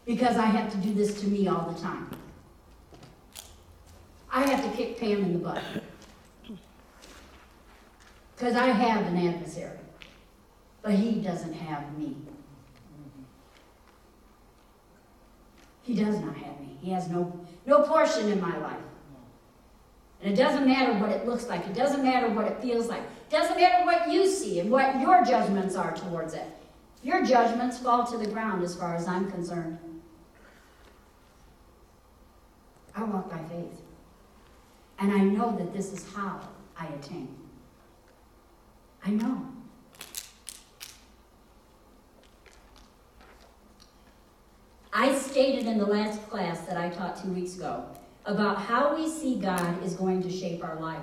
Because I have to do this to me all the time. I have to kick Pam in the butt. Because I have an adversary. But he doesn't have me. He does not have me. He has no portion in my life. And it doesn't matter what it looks like. It doesn't matter what it feels like. It doesn't matter what you see and what your judgments are towards it. Your judgments fall to the ground as far as I'm concerned. I walk by faith. And I know that this is how I attain. I know. I stated in the last class that I taught 2 weeks ago about how we see God is going to shape our life.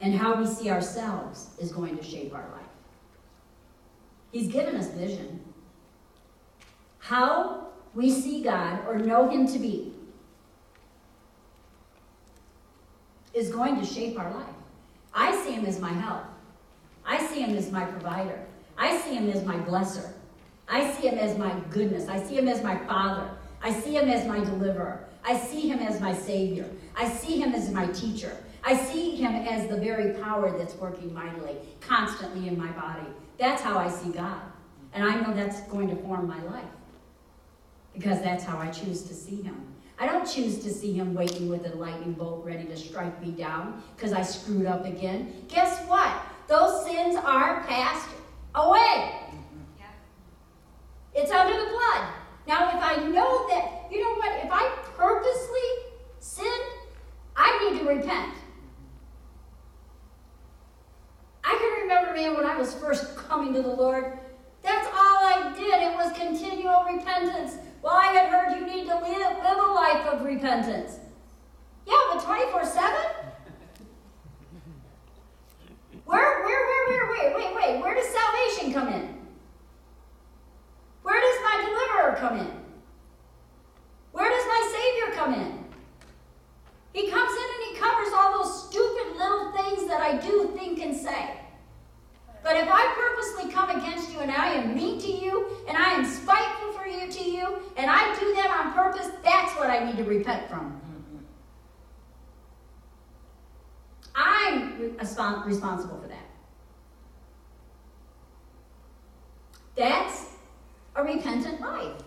And how we see ourselves is going to shape our life. He's given us vision. How we see God or know him to be is going to shape our life. I see him as my help. I see him as my provider. I see him as my blesser. I see him as my goodness. I see him as my father. I see him as my deliverer. I see him as my savior. I see him as my teacher. I see him as the very power that's working mightily, constantly in my body. That's how I see God. And I know that's going to form my life. Because that's how I choose to see him. I don't choose to see him waiting with a lightning bolt ready to strike me down because I screwed up again. Guess what? Those sins are passed away. Yeah. It's under the blood. Now, if I know that, you know what? If I purposely sinned, I need to repent. I can remember, man, when I was first coming to the Lord, that's all I did. It was continual repentance. Well, I had heard you need to live a life of repentance. Yeah, but 24/7? Wait. Where does salvation come in? Where does my deliverer come in? Where does my savior come in? He comes in and he covers all those stupid little things that I do, think, and say. But if I purposely come against you and I am mean to you and I am spiteful to you and I do that on purpose, that's what I need to repent from. I'm responsible for that. That's a repentant life.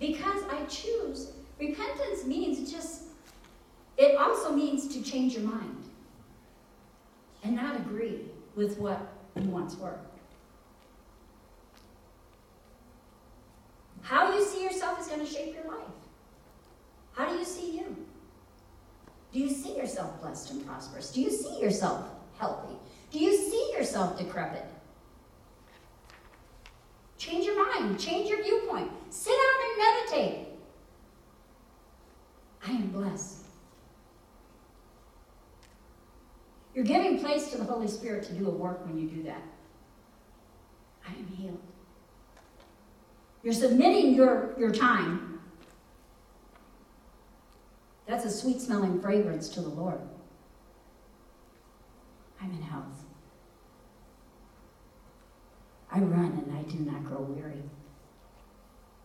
Because I choose, repentance means it also means to change your mind. And not agree with what you once were. How you see yourself is going to shape your life. How do you see you? Do you see yourself blessed and prosperous? Do you see yourself healthy? Do you see yourself decrepit? Change your mind. Change your viewpoint. Sit down and meditate. I am blessed. You're giving place to the Holy Spirit to do a work when you do that. I am healed. You're submitting your time. That's a sweet-smelling fragrance to the Lord. I'm in health. I run and I do not grow weary.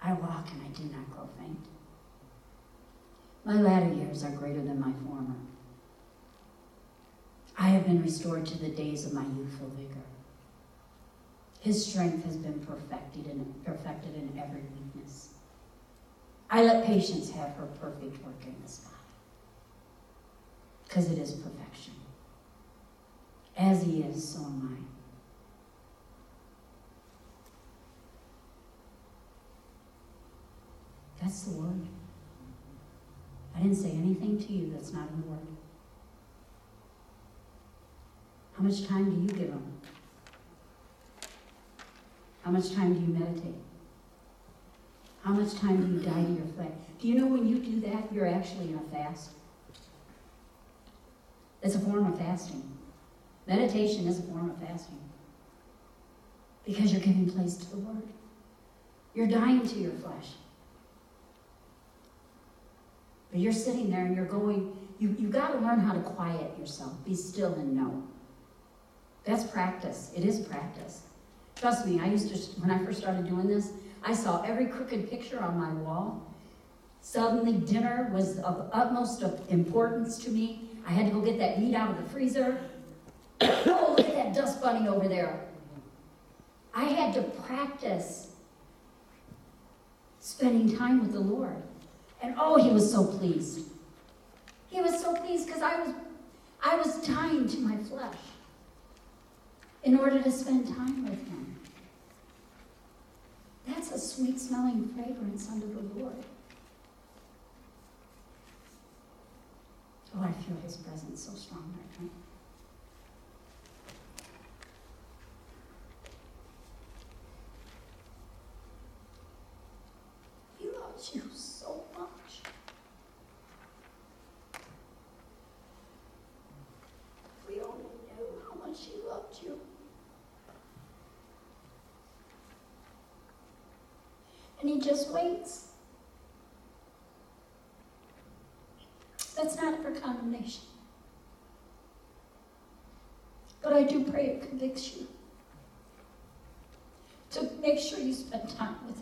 I walk and I do not grow faint. My latter years are greater than my former. I have been restored to the days of my youthful vigor. His strength has been perfected in every weakness. I let patience have her perfect work in this body, because it is perfection. As he is, so am I. That's the word. I didn't say anything to you that's not in the word. How much time do you give them? How much time do you meditate? How much time do you die to your flesh? Do you know when you do that, you're actually in a fast? That's a form of fasting. Meditation is a form of fasting. Because you're giving place to the word. You're dying to your flesh. But you're sitting there and you're going, you've got to learn how to quiet yourself. Be still and know. That's practice. It is practice. Trust me, I used to, when I first started doing this, I saw every crooked picture on my wall. Suddenly, dinner was of utmost importance to me. I had to go get that meat out of the freezer. Oh, look at that dust bunny over there. I had to practice spending time with the Lord. And oh, he was so pleased. He was so pleased because I was dying to my flesh in order to spend time with him. That's a sweet-smelling fragrance unto the Lord. Oh, I feel his presence so strong right now. He loves you so much. We only knew how much he loved you. And he just waits. That's not for condemnation. But I do pray it convicts you to make sure you spend time with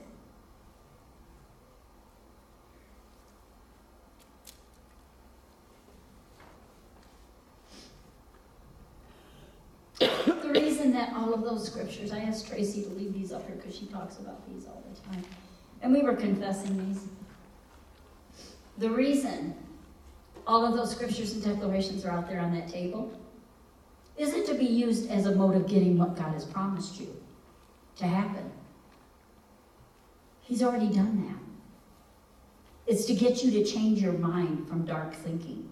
him. The reason that all of those scriptures, I asked Tracy to leave these up here because she talks about these all the time. And we were confessing these. The reason all of those scriptures and declarations are out there on that table isn't to be used as a mode of getting what God has promised you to happen. He's already done that. It's to get you to change your mind from dark thinking,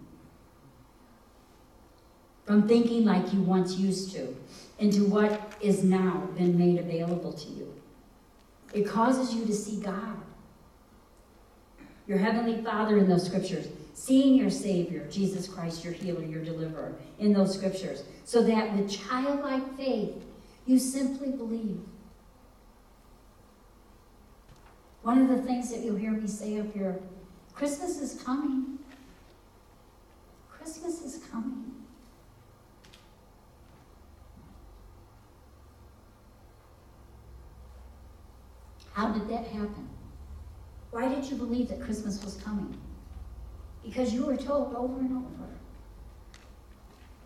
from thinking like you once used to, into what is now been made available to you. It causes you to see God, your Heavenly Father, in those scriptures, seeing your Savior, Jesus Christ, your healer, your deliverer, in those scriptures, so that with childlike faith, you simply believe. One of the things that you'll hear me say up here, Christmas is coming. Christmas is coming. How did that happen? Why did you believe that Christmas was coming? Because you were told over and over.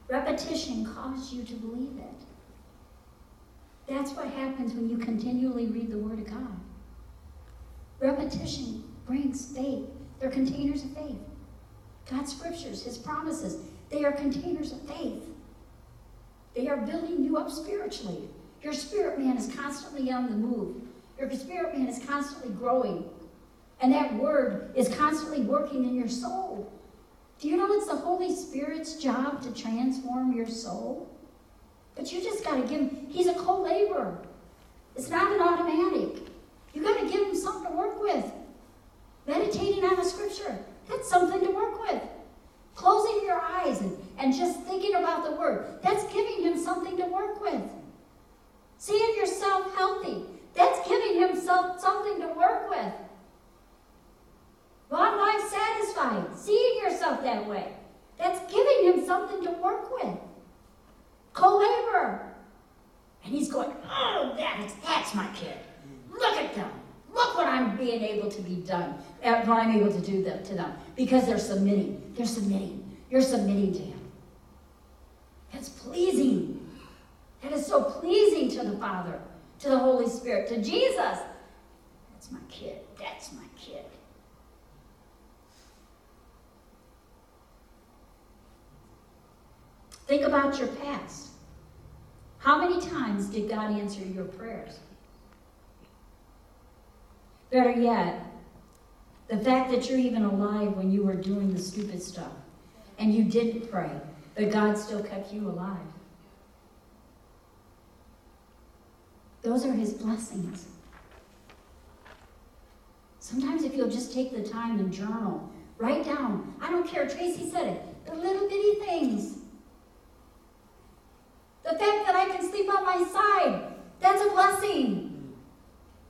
Repetition caused you to believe it. That's what happens when you continually read the Word of God. Repetition brings faith. They're containers of faith. God's scriptures, his promises, they are containers of faith. They are building you up spiritually. Your spirit man is constantly on the move. Your spirit man is constantly growing. And that word is constantly working in your soul. Do you know it's the Holy Spirit's job to transform your soul? But you just got to give him, he's a co-laborer. It's not an automatic. You got to give him something to work with. Meditating on a scripture, that's something to work with. Closing your eyes and just thinking about the word, that's giving him something to work with. Seeing yourself healthy, that's giving himself something to work with. Long life satisfied, seeing yourself that way, that's giving him something to work with. Co-laborer. And he's going, oh, that's my kid. Look at them. Look what I'm being able to be done, what I'm able to do to them. Because they're submitting. They're submitting. You're submitting to him. That's pleasing. That is so pleasing to the Father, to the Holy Spirit, to Jesus. That's my kid. That's my kid. Think about your past. How many times did God answer your prayers? Better yet, the fact that you're even alive when you were doing the stupid stuff and you didn't pray, but God still kept you alive. Those are his blessings. Sometimes if you'll just take the time and journal, write down, I don't care, Tracy said it, the little bitty things. The fact that I can sleep on my side, that's a blessing.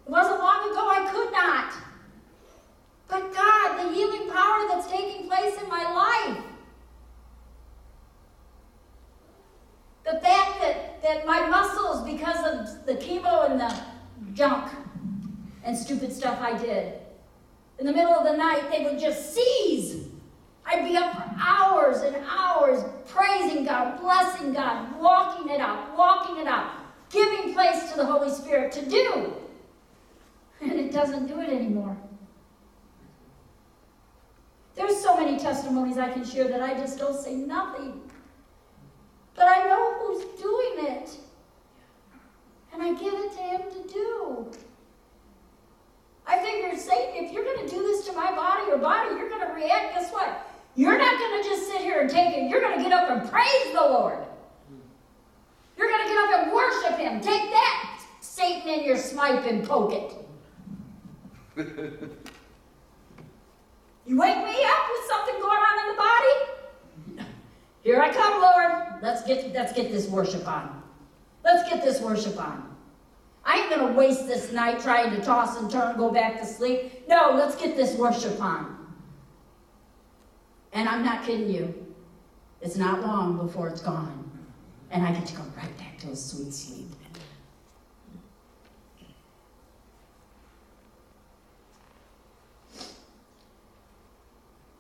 It wasn't long ago I could not. But God, the healing power that's taking place in my life. The fact that my muscles, because of the chemo and the junk and stupid stuff I did, in the middle of the night, they would just seize. I'd be up for hours and hours praising God, blessing God, walking it out, giving place to the Holy Spirit to do. And it doesn't do it anymore. There's so many testimonies I can share that I just don't say nothing. But I know who's doing it. And I give it to him to do. I figured, Satan, if you're going to do this to my body or body, you're going to react. Guess what? You're not going to just sit here and take it. You're going to get up and praise the Lord. You're going to get up and worship him. Take that, Satan, in your snipe and poke it. You wake me up with something going on in the body? Here I come, Lord. Let's get this worship on. Let's get this worship on. I ain't going to waste this night trying to toss and turn, go back to sleep. No, let's get this worship on. And I'm not kidding you. It's not long before it's gone. And I get to go right back to a sweet sleep.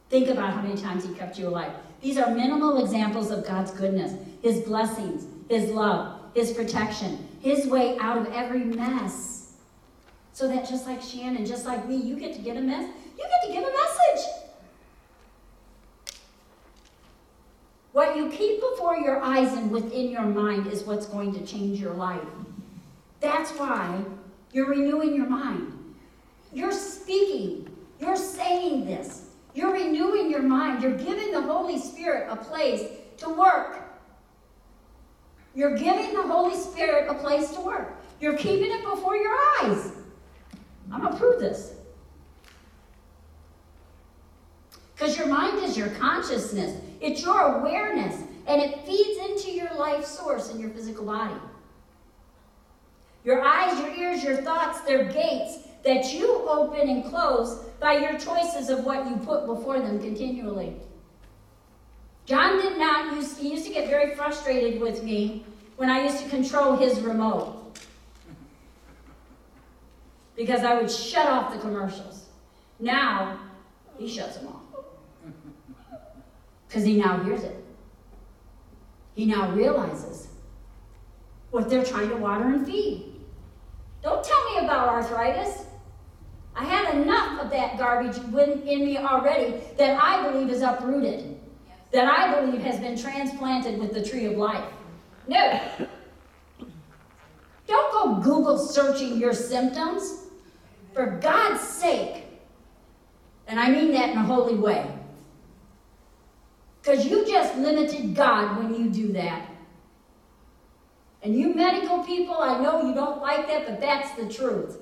Think about how many times he kept you alive. These are minimal examples of God's goodness, his blessings, his love, his protection, his way out of every mess. So that just like Shannon, just like me, you get to get a mess. You get to give a message. What you keep before your eyes and within your mind is what's going to change your life. That's why you're renewing your mind. You're speaking. You're saying this. You're renewing your mind. You're giving the Holy Spirit a place to work. You're giving the Holy Spirit a place to work. You're keeping it before your eyes. I'm going to prove this. Because your mind is your consciousness. It's your awareness. And it feeds into your life source in your physical body. Your eyes, your ears, your thoughts, their gates that you open and close by your choices of what you put before them continually. John did not use, he used to get very frustrated with me when I used to control his remote. Because I would shut off the commercials. Now, he shuts them off. Because he now hears it. He now realizes what they're trying to water and feed. Don't tell me about arthritis. I had enough of that garbage in me already that I believe is uprooted, that I believe has been transplanted with the tree of life. No. Don't go Google searching your symptoms. For God's sake. And I mean that in a holy way. Because you just limited God when you do that. And you medical people, I know you don't like that, but that's the truth.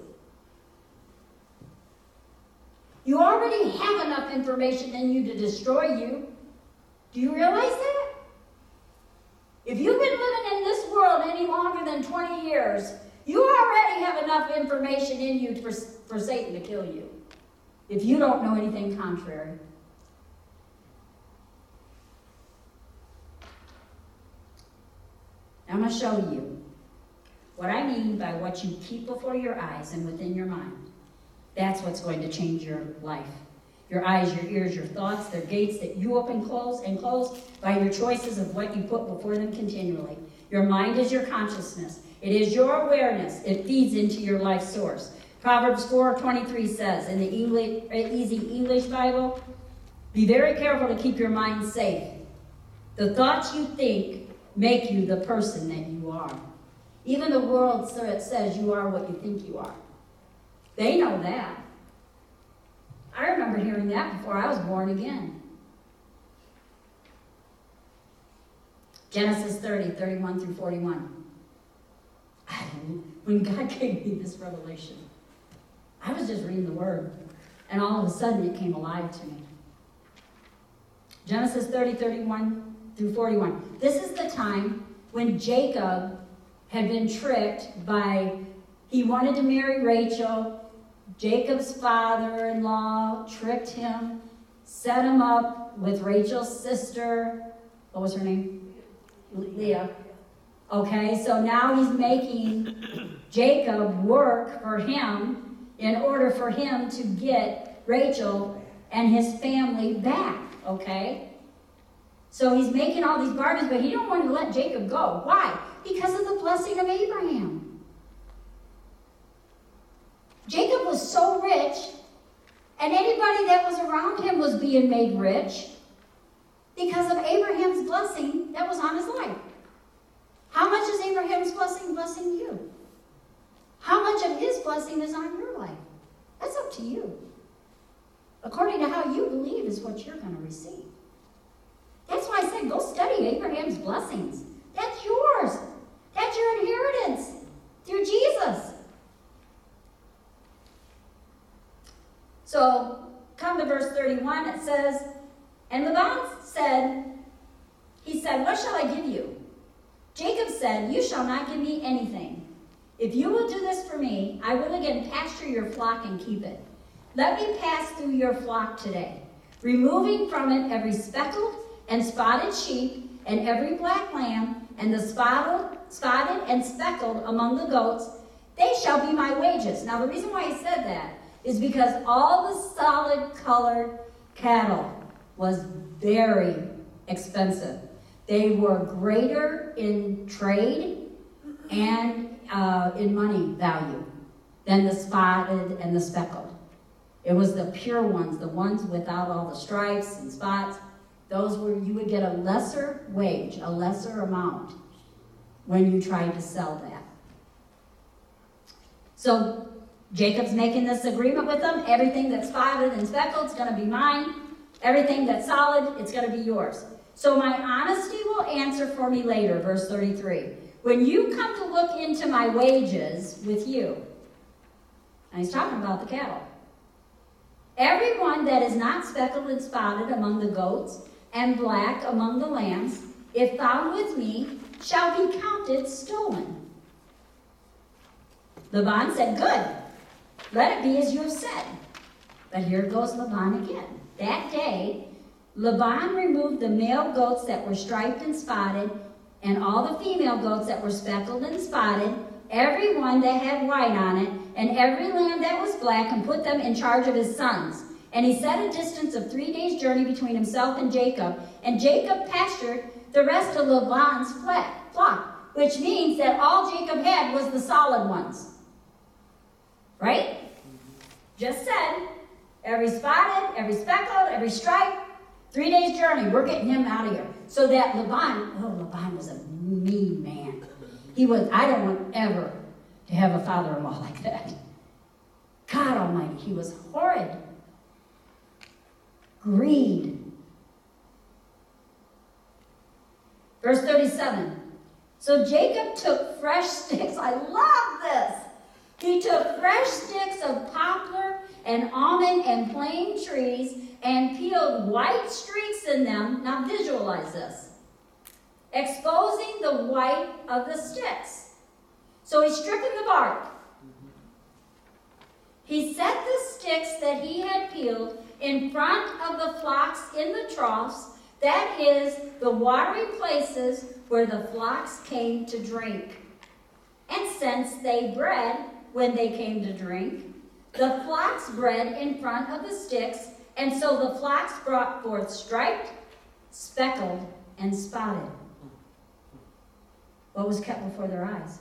You already have enough information in you to destroy you. Do you realize that? If you've been living in this world any longer than 20 years, you already have enough information in you for Satan to kill you. If you don't know anything contrary. I'm going to show you what I mean by what you keep before your eyes and within your mind. That's what's going to change your life. Your eyes, your ears, your thoughts, their gates that you open, close, and close by your choices of what you put before them continually. Your mind is your consciousness. It is your awareness. It feeds into your life source. Proverbs 4:23 says in the Easy English Bible, be very careful to keep your mind safe. The thoughts you think make you the person that you are. Even the world says you are what you think you are. They know that. I remember hearing that before I was born again. Genesis 30, 31 through 41. When God gave me this revelation, I was just reading the Word, and all of a sudden it came alive to me. Genesis 30, 31 through 41. This is the time when Jacob had been tricked by, he wanted to marry Rachel. Jacob's father-in-law tricked him, set him up with Rachel's sister. What was her name? Leah. Okay, so now he's making Jacob work for him in order for him to get Rachel and his family back, okay? So he's making all these bargains, but he don't want to let Jacob go. Why? Because of the blessing of Abraham. Jacob was so rich, and anybody that was around him was being made rich because of Abraham's blessing that was on his life. How much is Abraham's blessing blessing you? How much of his blessing is on your life? That's up to you. According to how you believe is what you're going to receive. That's why I said go study Abraham's blessings. That's yours. That's your inheritance through Jesus. So, come to verse 31, it says, and Laban said, he said, what shall I give you? Jacob said, you shall not give me anything. If you will do this for me, I will again pasture your flock and keep it. Let me pass through your flock today, removing from it every speckled and spotted sheep and every black lamb and the spotted and speckled among the goats. They shall be my wages. Now, the reason why he said that is because all the solid colored cattle was very expensive. They were greater in trade and in money value than the spotted and the speckled. It was the pure ones, the ones without all the stripes and spots. Those were, you would get a lesser wage, a lesser amount when you tried to sell that. So Jacob's making this agreement with them. Everything that's spotted and speckled is going to be mine. Everything that's solid, it's going to be yours. So my honesty will answer for me later, verse 33. When you come to look into my wages with you, and he's talking about the cattle, everyone that is not speckled and spotted among the goats and black among the lambs, if found with me, shall be counted stolen. Laban said, good, let it be as you have said. But here goes Laban again. That day, Laban removed the male goats that were striped and spotted and all the female goats that were speckled and spotted, every one that had white on it, and every lamb that was black, and put them in charge of his sons. And he set a distance of 3 days' journey between himself and Jacob pastured the rest of Laban's flock, which means that all Jacob had was the solid ones. Right? Just said, every spotted, every speckled, every striped, 3 days' journey, we're getting him out of here. So that Laban was a mean man. He was, I don't want ever to have a father-in-law like that. God Almighty, he was horrid. Greed. Verse 37. So Jacob took fresh sticks. I love this. He took fresh sticks of poplar and almond and plane trees and peeled white streaks in them. Now visualize this. Exposing the white of the sticks. So he stripped the bark. He set the sticks that he had peeled in front of the flocks in the troughs, that is, the watery places where the flocks came to drink. And since they bred when they came to drink, the flocks bred in front of the sticks, and so the flocks brought forth striped, speckled, and spotted. What was kept before their eyes?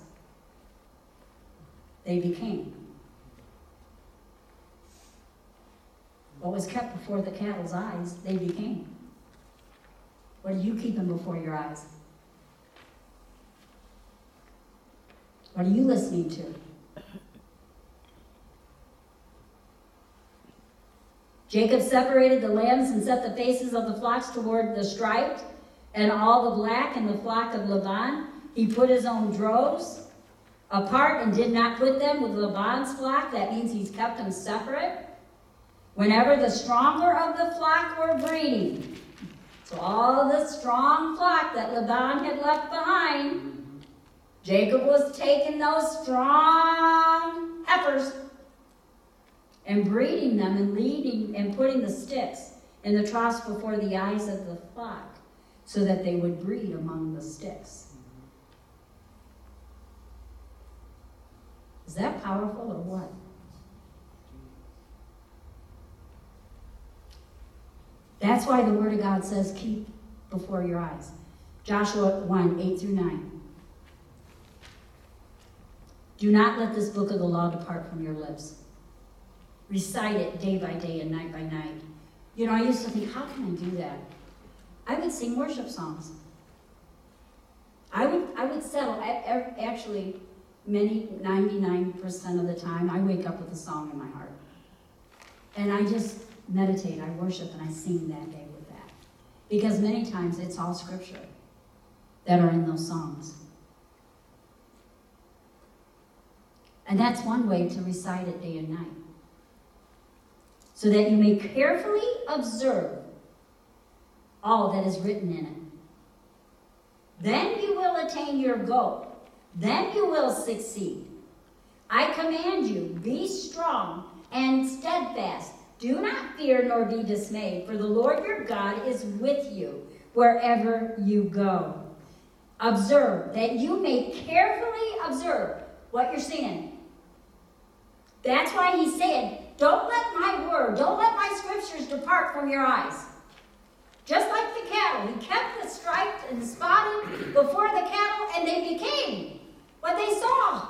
They became. What was kept before the cattle's eyes? They became. What are you keeping before your eyes? What are you listening to? Jacob separated the lambs and set the faces of the flocks toward the striped and all the black and the flock of Laban. He put his own droves apart and did not put them with Laban's flock. That means he's kept them separate. Whenever the stronger of the flock were breeding, so all the strong flock that Laban had left behind, Jacob was taking those strong heifers and breeding them and leading and putting the sticks in the troughs before the eyes of the flock so that they would breed among the sticks. Is that powerful or what? That's why the Word of God says, keep before your eyes. Joshua 1, 8 through 9. Do not let this book of the law depart from your lips. Recite it day by day and night by night. You know, I used to think, how can I do that? I would sing worship songs. I would settle. Actually, 99% of the time, I wake up with a song in my heart. And I just meditate, I worship, and I sing that day with that. Because many times it's all scripture that are in those songs. And that's one way to recite it day and night. So that you may carefully observe all that is written in it. Then you will attain your goal. Then you will succeed. I command you, be strong and steadfast. Do not fear nor be dismayed, for the Lord your God is with you wherever you go. Observe, that you may carefully observe what you're seeing. That's why he's saying, don't let my word, don't let my scriptures depart from your eyes. Just like the cattle, he kept the striped and spotted before the cattle, and they became what they saw.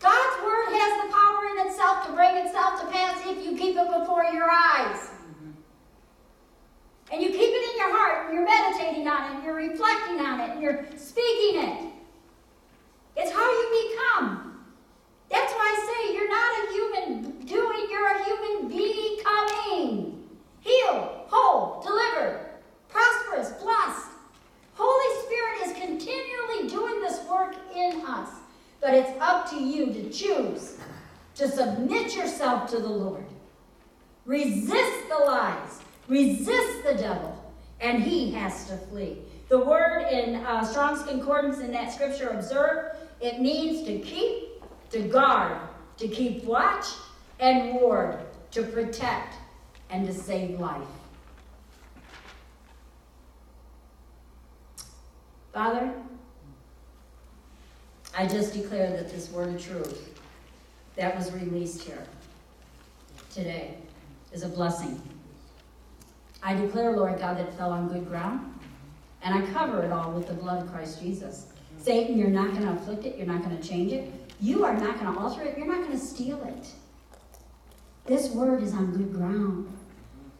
God's word has the power in itself to bring itself to pass if you keep it before your eyes. And you keep it in your heart, and you're meditating on it, and you're reflecting on it, and you're speaking it. It's how you become. That's why I say you're not a human doing, you're a human becoming. Healed, whole, delivered, prosperous, blessed. Holy Spirit is continually doing this work in us. But it's up to you to choose to submit yourself to the Lord. Resist the lies. Resist the devil. And he has to flee. The word in Strong's Concordance in that scripture, observe, it means to keep, to guard, to keep watch, and ward, to protect, and to save life. Father, I just declare that this word of truth that was released here today is a blessing. I declare, Lord God, that it fell on good ground, and I cover it all with the blood of Christ Jesus. Satan, you're not going to afflict it. You're not going to change it. You are not going to alter it. You're not going to steal it. This word is on good ground,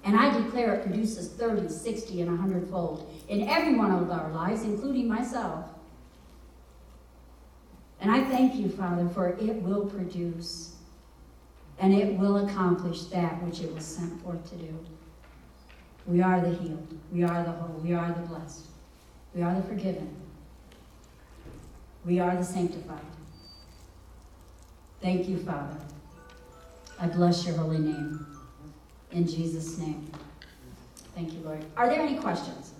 and I declare it produces 30, 60, and 100-fold in every one of our lives, including myself. And I thank you, Father, for it will produce and it will accomplish that which it was sent forth to do. We are the healed. We are the whole. We are the blessed. We are the forgiven. We are the sanctified. Thank you, Father. I bless your holy name. In Jesus' name. Thank you, Lord. Are there any questions?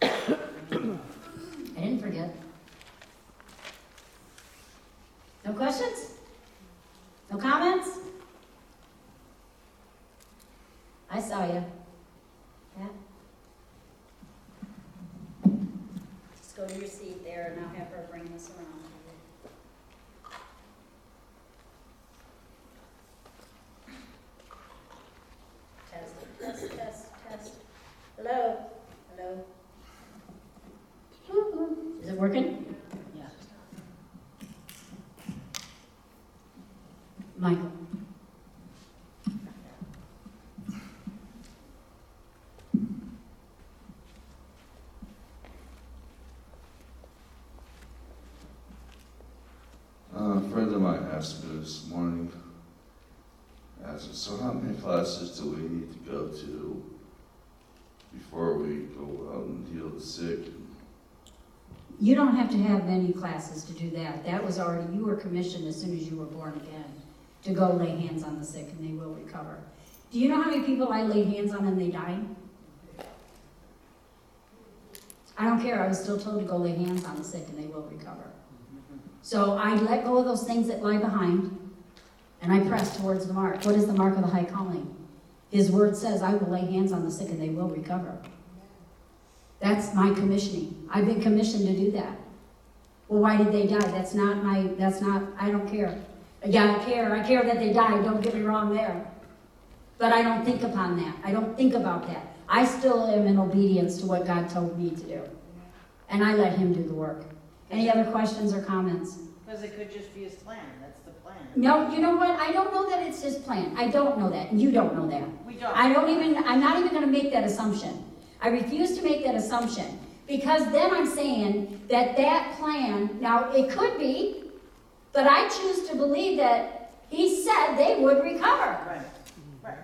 I didn't forget. No questions? No comments? I saw you. Yeah? Just go to your seat there, and I'll have her bring this around. Test, test, test, test. Hello? Hello? Woo-hoo. Is it working? Michael. Pastor this morning asked, so how many classes do we need to go to before we go out and heal the sick? You don't have to have many classes to do that. That was already, you were commissioned as soon as you were born again to go lay hands on the sick and they will recover. Do you know how many people I laid hands on and they died? I don't care, I was still told to go lay hands on the sick and they will recover. So I let go of those things that lie behind and I press towards the mark. What is the mark of the high calling? His word says, I will lay hands on the sick and they will recover. That's my commissioning. I've been commissioned to do that. Well, why did they die? I don't care. Yeah, I care that they died, don't get me wrong there. But I don't think upon that. I don't think about that. I still am in obedience to what God told me to do. And I let him do the work. Any other questions or comments? Because it could just be his plan. That's the plan. No, you know what? I don't know that it's his plan. I don't know that. You don't know that. We don't. I'm not even going to make that assumption. I refuse to make that assumption. Because then I'm saying that plan, now it could be, but I choose to believe that he said they would recover. Right. Right.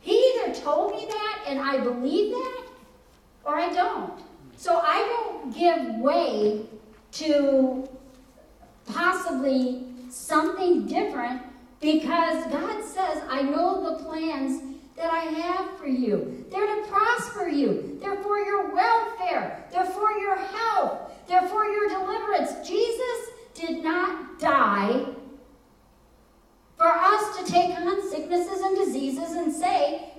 He either told me that and I believe that, or I don't. So I don't give way to possibly something different because God says, I know the plans that I have for you. They're to prosper you. They're for your welfare. They're for your health. They're for your deliverance. Jesus did not die for us to take on sicknesses and diseases and say,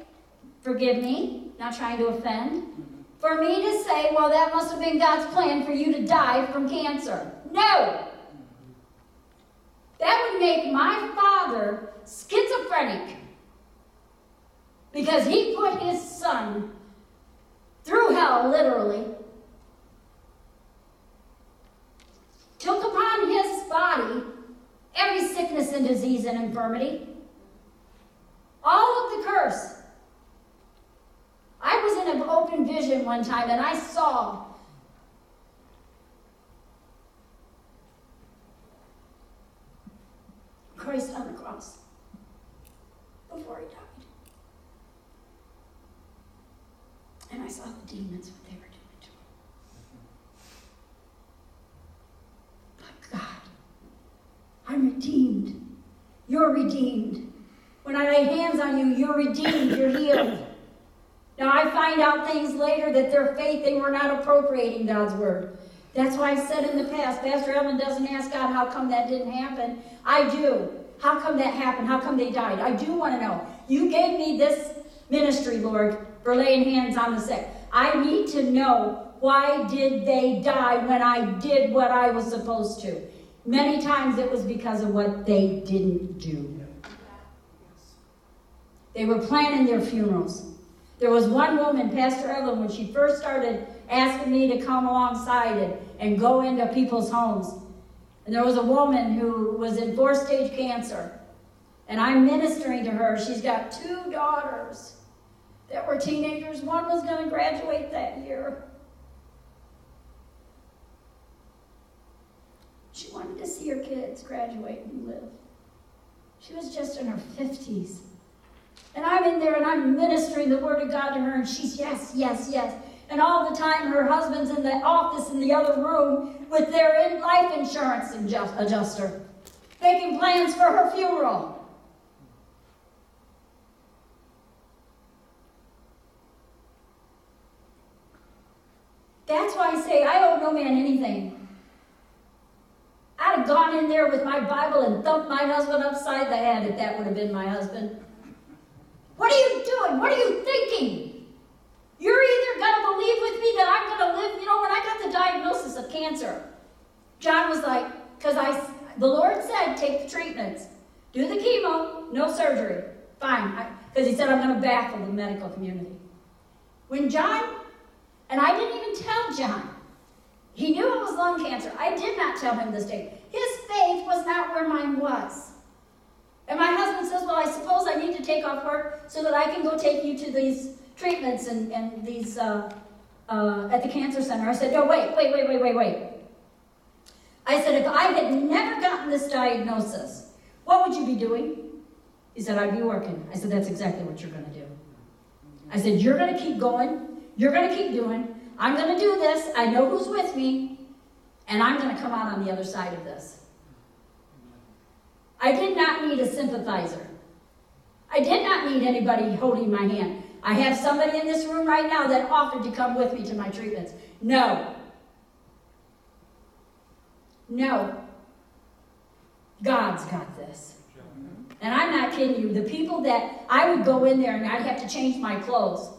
forgive me, not trying to offend. For me to say, well, that must have been God's plan for you to die from cancer. No! That would make my father schizophrenic because he put his son through hell, literally, took upon his body every sickness and disease and infirmity, all of the curse. I was in an open vision one time and I saw Christ on the cross before he died. And I saw the demons, what they were doing to him. But God, I'm redeemed. You're redeemed. When I lay hands on you, you're redeemed, you're healed. Now, I find out things later that their faith, they were not appropriating God's word. That's why I said in the past, Pastor Evelyn doesn't ask God how come that didn't happen. I do. How come that happened? How come they died? I do want to know. You gave me this ministry, Lord, for laying hands on the sick. I need to know why did they die when I did what I was supposed to. Many times it was because of what they didn't do. They were planning their funerals. There was one woman, Pastor Evelyn, when she first started asking me to come alongside and go into people's homes. And there was a woman who was in 4-stage cancer. And I'm ministering to her. She's got 2 daughters that were teenagers. One was going to graduate that year. She wanted to see her kids graduate and live. She was just in her 50s. And I'm in there and I'm ministering the word of God to her and she's yes, yes, yes. And all the time her husband's in the office in the other room with their life insurance adjuster, making plans for her funeral. That's why I say I owe no man anything. I'd have gone in there with my Bible and thumped my husband upside the head if that would have been my husband. What are you doing? What are you thinking? You're either going to believe with me that I'm going to live. You know, when I got the diagnosis of cancer, John was like, because the Lord said, take the treatments. Do the chemo, no surgery. Fine. Because he said, I'm going to baffle the medical community. When John, and I didn't even tell John. He knew it was lung cancer. I did not tell him this day. His faith was not where mine was. And my husband says, well, I suppose I need to take off work so that I can go take you to these treatments and these at the cancer center. I said, no, wait. I said, if I had never gotten this diagnosis, what would you be doing? He said, I'd be working. I said, that's exactly what you're going to do. I said, you're going to keep going. You're going to keep doing. I'm going to do this. I know who's with me. And I'm going to come out on the other side of this. I did not need a sympathizer. I did not need anybody holding my hand. I have somebody in this room right now that offered to come with me to my treatments. No. No. God's got this. And I'm not kidding you. The people that I would go in there and I'd have to change my clothes.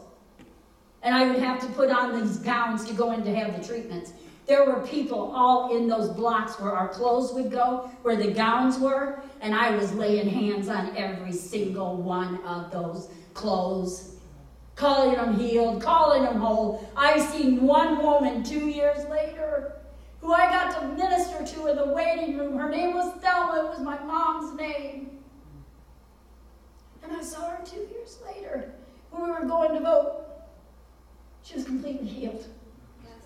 And I would have to put on these gowns to go in to have the treatments. There were people all in those blocks where our clothes would go, where the gowns were. And I was laying hands on every single one of those clothes. Calling them healed, calling them whole. I've seen one woman 2 years later who I got to minister to in the waiting room. Her name was Thelma. It was my mom's name. And I saw her 2 years later when we were going to vote. She was completely healed. Yes.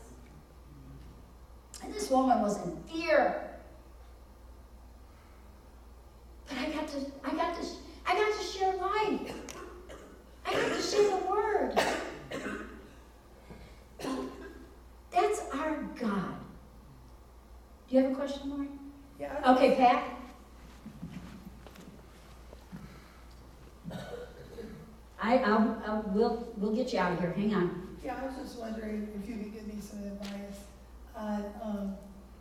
And this woman was in fear. But I got to share life. I got to share the word. That's our God. Do you have a question, Lori? Yeah. Okay, Pat. We'll get you out of here. Hang on. Yeah, I was just wondering if you could give me some advice on,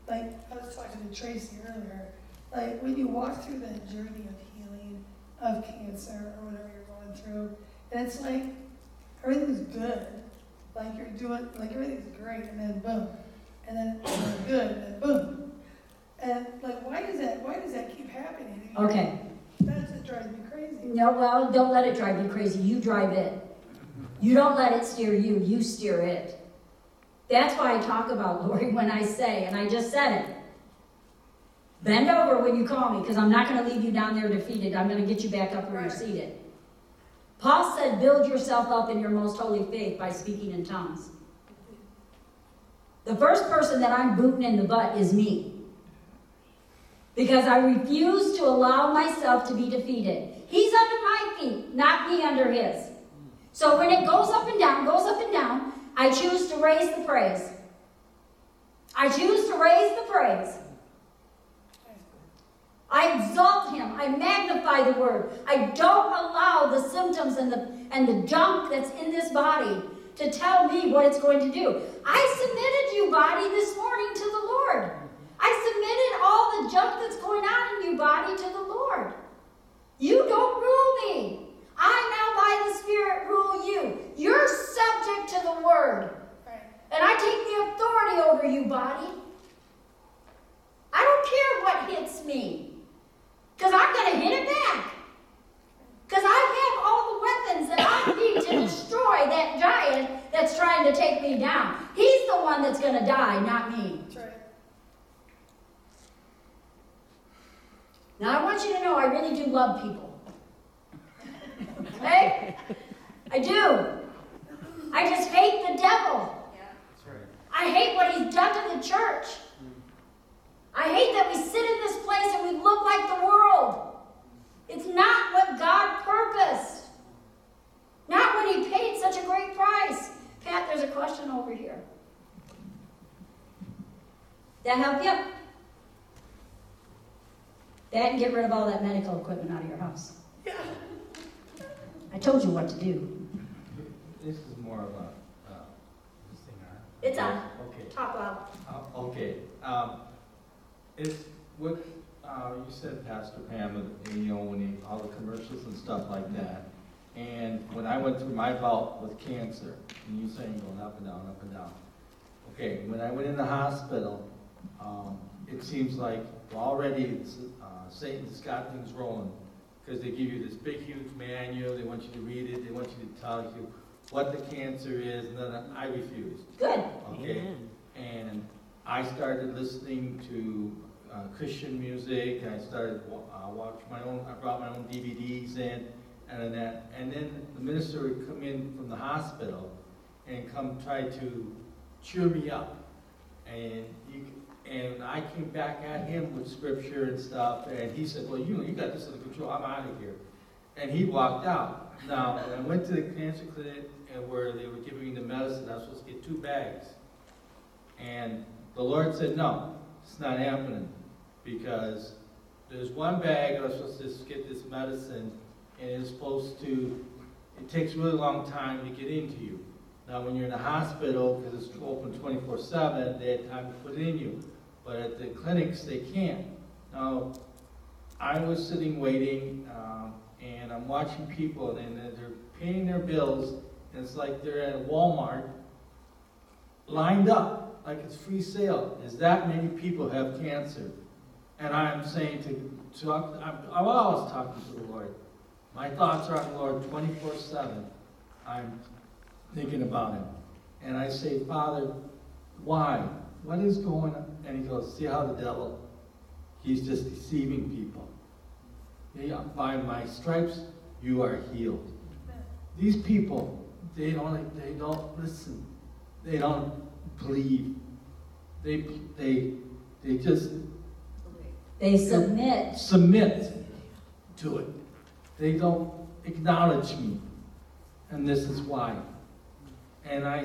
like I was talking to Tracy earlier, like when you walk through that journey of healing, of cancer or whatever you're going through, and it's like everything's good, like you're doing, like everything's great, and then boom, and then good, and then boom, and like why does that keep happening? Okay. That's what drives me crazy. No, well, don't let it drive you crazy. You drive it. You don't let it steer you. You steer it. That's why I talk about, Lori, when I say, and I just said it, bend over when you call me, because I'm not going to leave you down there defeated. I'm going to get you back up where you're seated. Paul said, build yourself up in your most holy faith by speaking in tongues. The first person that I'm booting in the butt is me. Because I refuse to allow myself to be defeated. He's under my feet, not me under his. So when it goes up and down, I choose to raise the praise. I choose to raise the praise. I exalt him. I magnify the word. I don't allow the symptoms and the junk that's in this body to tell me what it's going to do. I submitted you, body, this morning to the Lord. I submitted all the junk that's going on in you, body, to the Lord. You don't rule me. I now, by the Spirit, rule you. You're subject to the Word. Right. And I take the authority over you, body. I don't care what hits me. Because I'm going to hit it back. Because I have all the weapons that I need to destroy that giant that's trying to take me down. He's the one that's going to die, not me. That's right. Now, I want you to know I really do love people. Okay? I do. I just hate the devil. Yeah. That's right. I hate what he's done to the church. I hate that we sit in this place and we look like the world. It's not what God purposed. Not when he paid such a great price. Pat, there's a question over here. That help you? That and get rid of all that medical equipment out of your house. Yeah. I told you what to do. This is more of a... this thing on? It's on. Okay. Talk loud. Okay. It's with... you said, Pastor Pam, and, you know, when you, all the commercials and stuff like that. And when I went through my bout with cancer, and you saying going up and down, up and down. Okay, when I went in the hospital, it seems like already it's... Satan's got things rolling because they give you this big, huge manual. They want you to read it. They want you to tell you what the cancer is. And then I refused. Good. Okay. Amen. And I started listening to Christian music. I started watching my own. I brought my own DVDs in and that. And then the minister would come in from the hospital and come try to cheer me up. And you, And I came back at him with scripture and stuff, and he said, well, you got this under control, I'm out of here. And he walked out. Now, I went to the cancer clinic and where they were giving me the medicine, I was supposed to get 2 bags. And the Lord said, no, it's not happening, because there's 1 bag and I was supposed to get this medicine, and it's supposed to, it takes a really long time to get into you. Now, when you're in the hospital, because it's open 24/7, they had time to put it in you. But at the clinics, they can't. Now, I was sitting waiting, and I'm watching people, and they're paying their bills, and it's like they're at Walmart, lined up, like it's free sale. Is that many people have cancer? And I'm saying I'm always talking to the Lord. My thoughts are on the Lord 24/7. I'm thinking about Him. And I say, Father, why? What is going on? And He goes, see how the devil, he's just deceiving people. Yeah, by my stripes, you are healed. These people, they don't listen. They don't believe. They just... They submit. Submit to it. They don't acknowledge me. And this is why. And I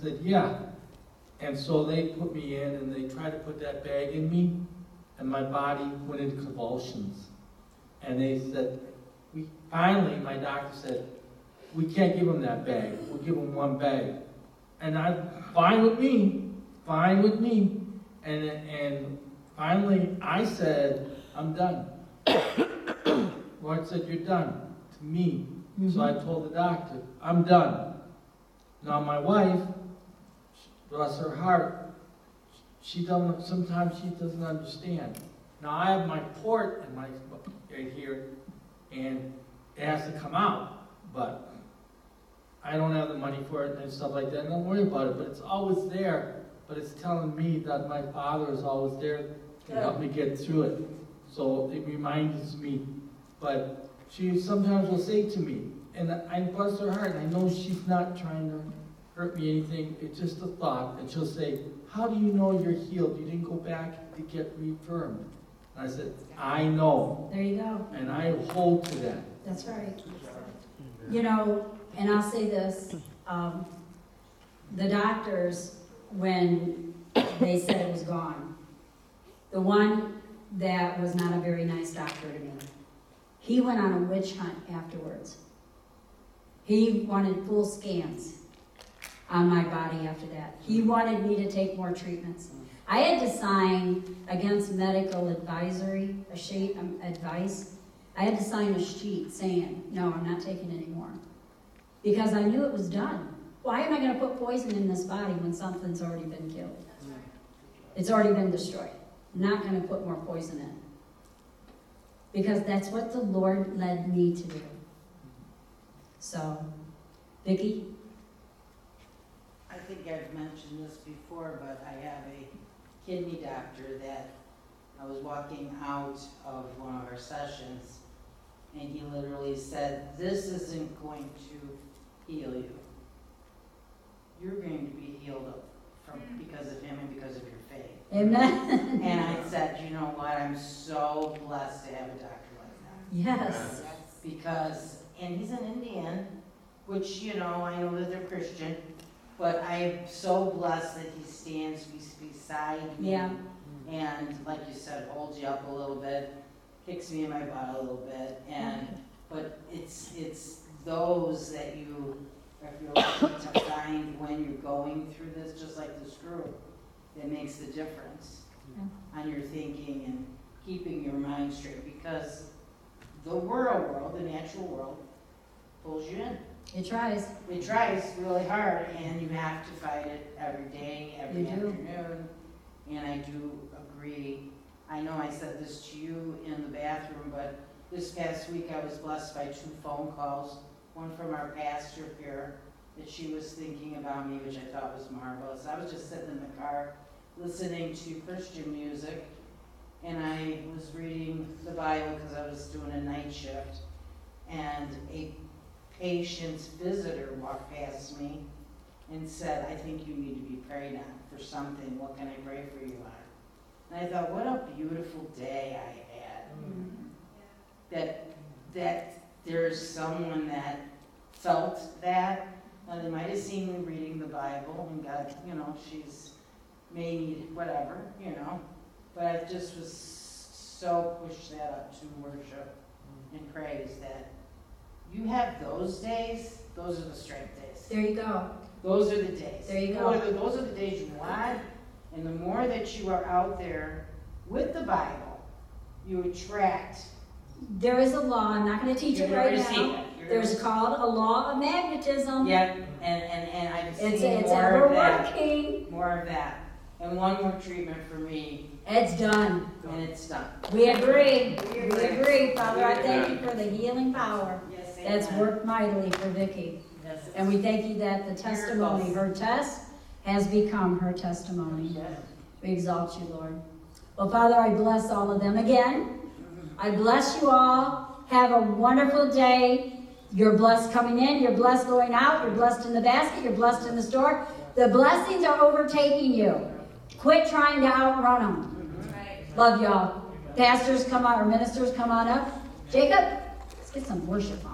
said, yeah. And so they put me in, and they tried to put that bag in me, and my body went into convulsions. And they said, finally, my doctor said, we can't give him that bag. We'll give him 1 bag. And fine with me. And finally, I said, I'm done. Lord said, you're done to me. Mm-hmm. So I told the doctor, I'm done. Now my wife, bless her heart, sometimes she doesn't understand. Now I have my port in my right here, and it has to come out, but I don't have the money for it and stuff like that. Don't worry about it, but it's always there. But it's telling me that my Father is always there to help me get through it. So it reminds me. But she sometimes will say to me, and I bless her heart, I know she's not trying to hurt me anything, it's just a thought, and she'll say, how do you know you're healed? You didn't go back to get reaffirmed. And I said, I know. There you go. And I hold to that. That's right. You know, and I'll say this, the doctors, when they said it was gone, the one that was not a very nice doctor to me, he went on a witch hunt afterwards. He wanted full scans on my body after that. He wanted me to take more treatments. I had to sign against medical advisory, a sheet of advice. I had to sign a sheet saying, no, I'm not taking it anymore. Because I knew it was done. Why am I going to put poison in this body when something's already been killed? It's already been destroyed. I'm not going to put more poison in. Because that's what the Lord led me to do. So, Vicki? I think I've mentioned this before, but I have a kidney doctor that I was walking out of one of our sessions, and he literally said, this isn't going to heal you. You're going to be healed up because of him and because of your faith. Amen. And I said, you know what? I'm so blessed to have a doctor like that. Yes. Because, and he's an Indian, which, you know, I know that they're Christian, but I am so blessed that he stands beside me. Yeah. And, like you said, holds you up a little bit, kicks me in my butt a little bit. But it's those that you... if you're looking to find when you're going through this, just like this group, that makes the difference on your thinking and keeping your mind straight, because the world, the natural world, pulls you in. It tries. It tries really hard, and you have to fight it every day, every afternoon. And I do agree. I know I said this to you in the bathroom, but this past week I was blessed by 2 phone calls. One from our pastor here, that she was thinking about me, which I thought was marvelous. I was just sitting in the car listening to Christian music, and I was reading the Bible because I was doing a night shift, and a patient's visitor walked past me, and said, I think you need to be praying for something. What can I pray for you on? And I thought, what a beautiful day I had. Mm-hmm. That there's someone that felt that. Now, they might have seen me reading the Bible and God, she's may need whatever, But I just was so pushed that up to worship and praise that you have those days. Those are the strength days. There you go. Those are the days. There you go. Those are the days you want. And the more that you are out there with the Bible, you attract. There is a law. I'm not going to teach it right now. There's called a law of magnetism. Yep. And I've seen it's more of that. More of that. And one more treatment for me. It's done. And it's done. We agree. We agree. Father, I thank you for the healing power. Yes, that's worked mightily for Vicki. Yes, and we thank you that the testimony, her test, has become her testimony. Yes. We exalt you, Lord. Well, Father, I bless all of them again. I bless you all. Have a wonderful day. You're blessed coming in. You're blessed going out. You're blessed in the basket. You're blessed in the store. The blessings are overtaking you. Quit trying to outrun them. Mm-hmm. Right. Love y'all. Pastors, come on, or ministers, come on up. Jacob, let's get some worship on.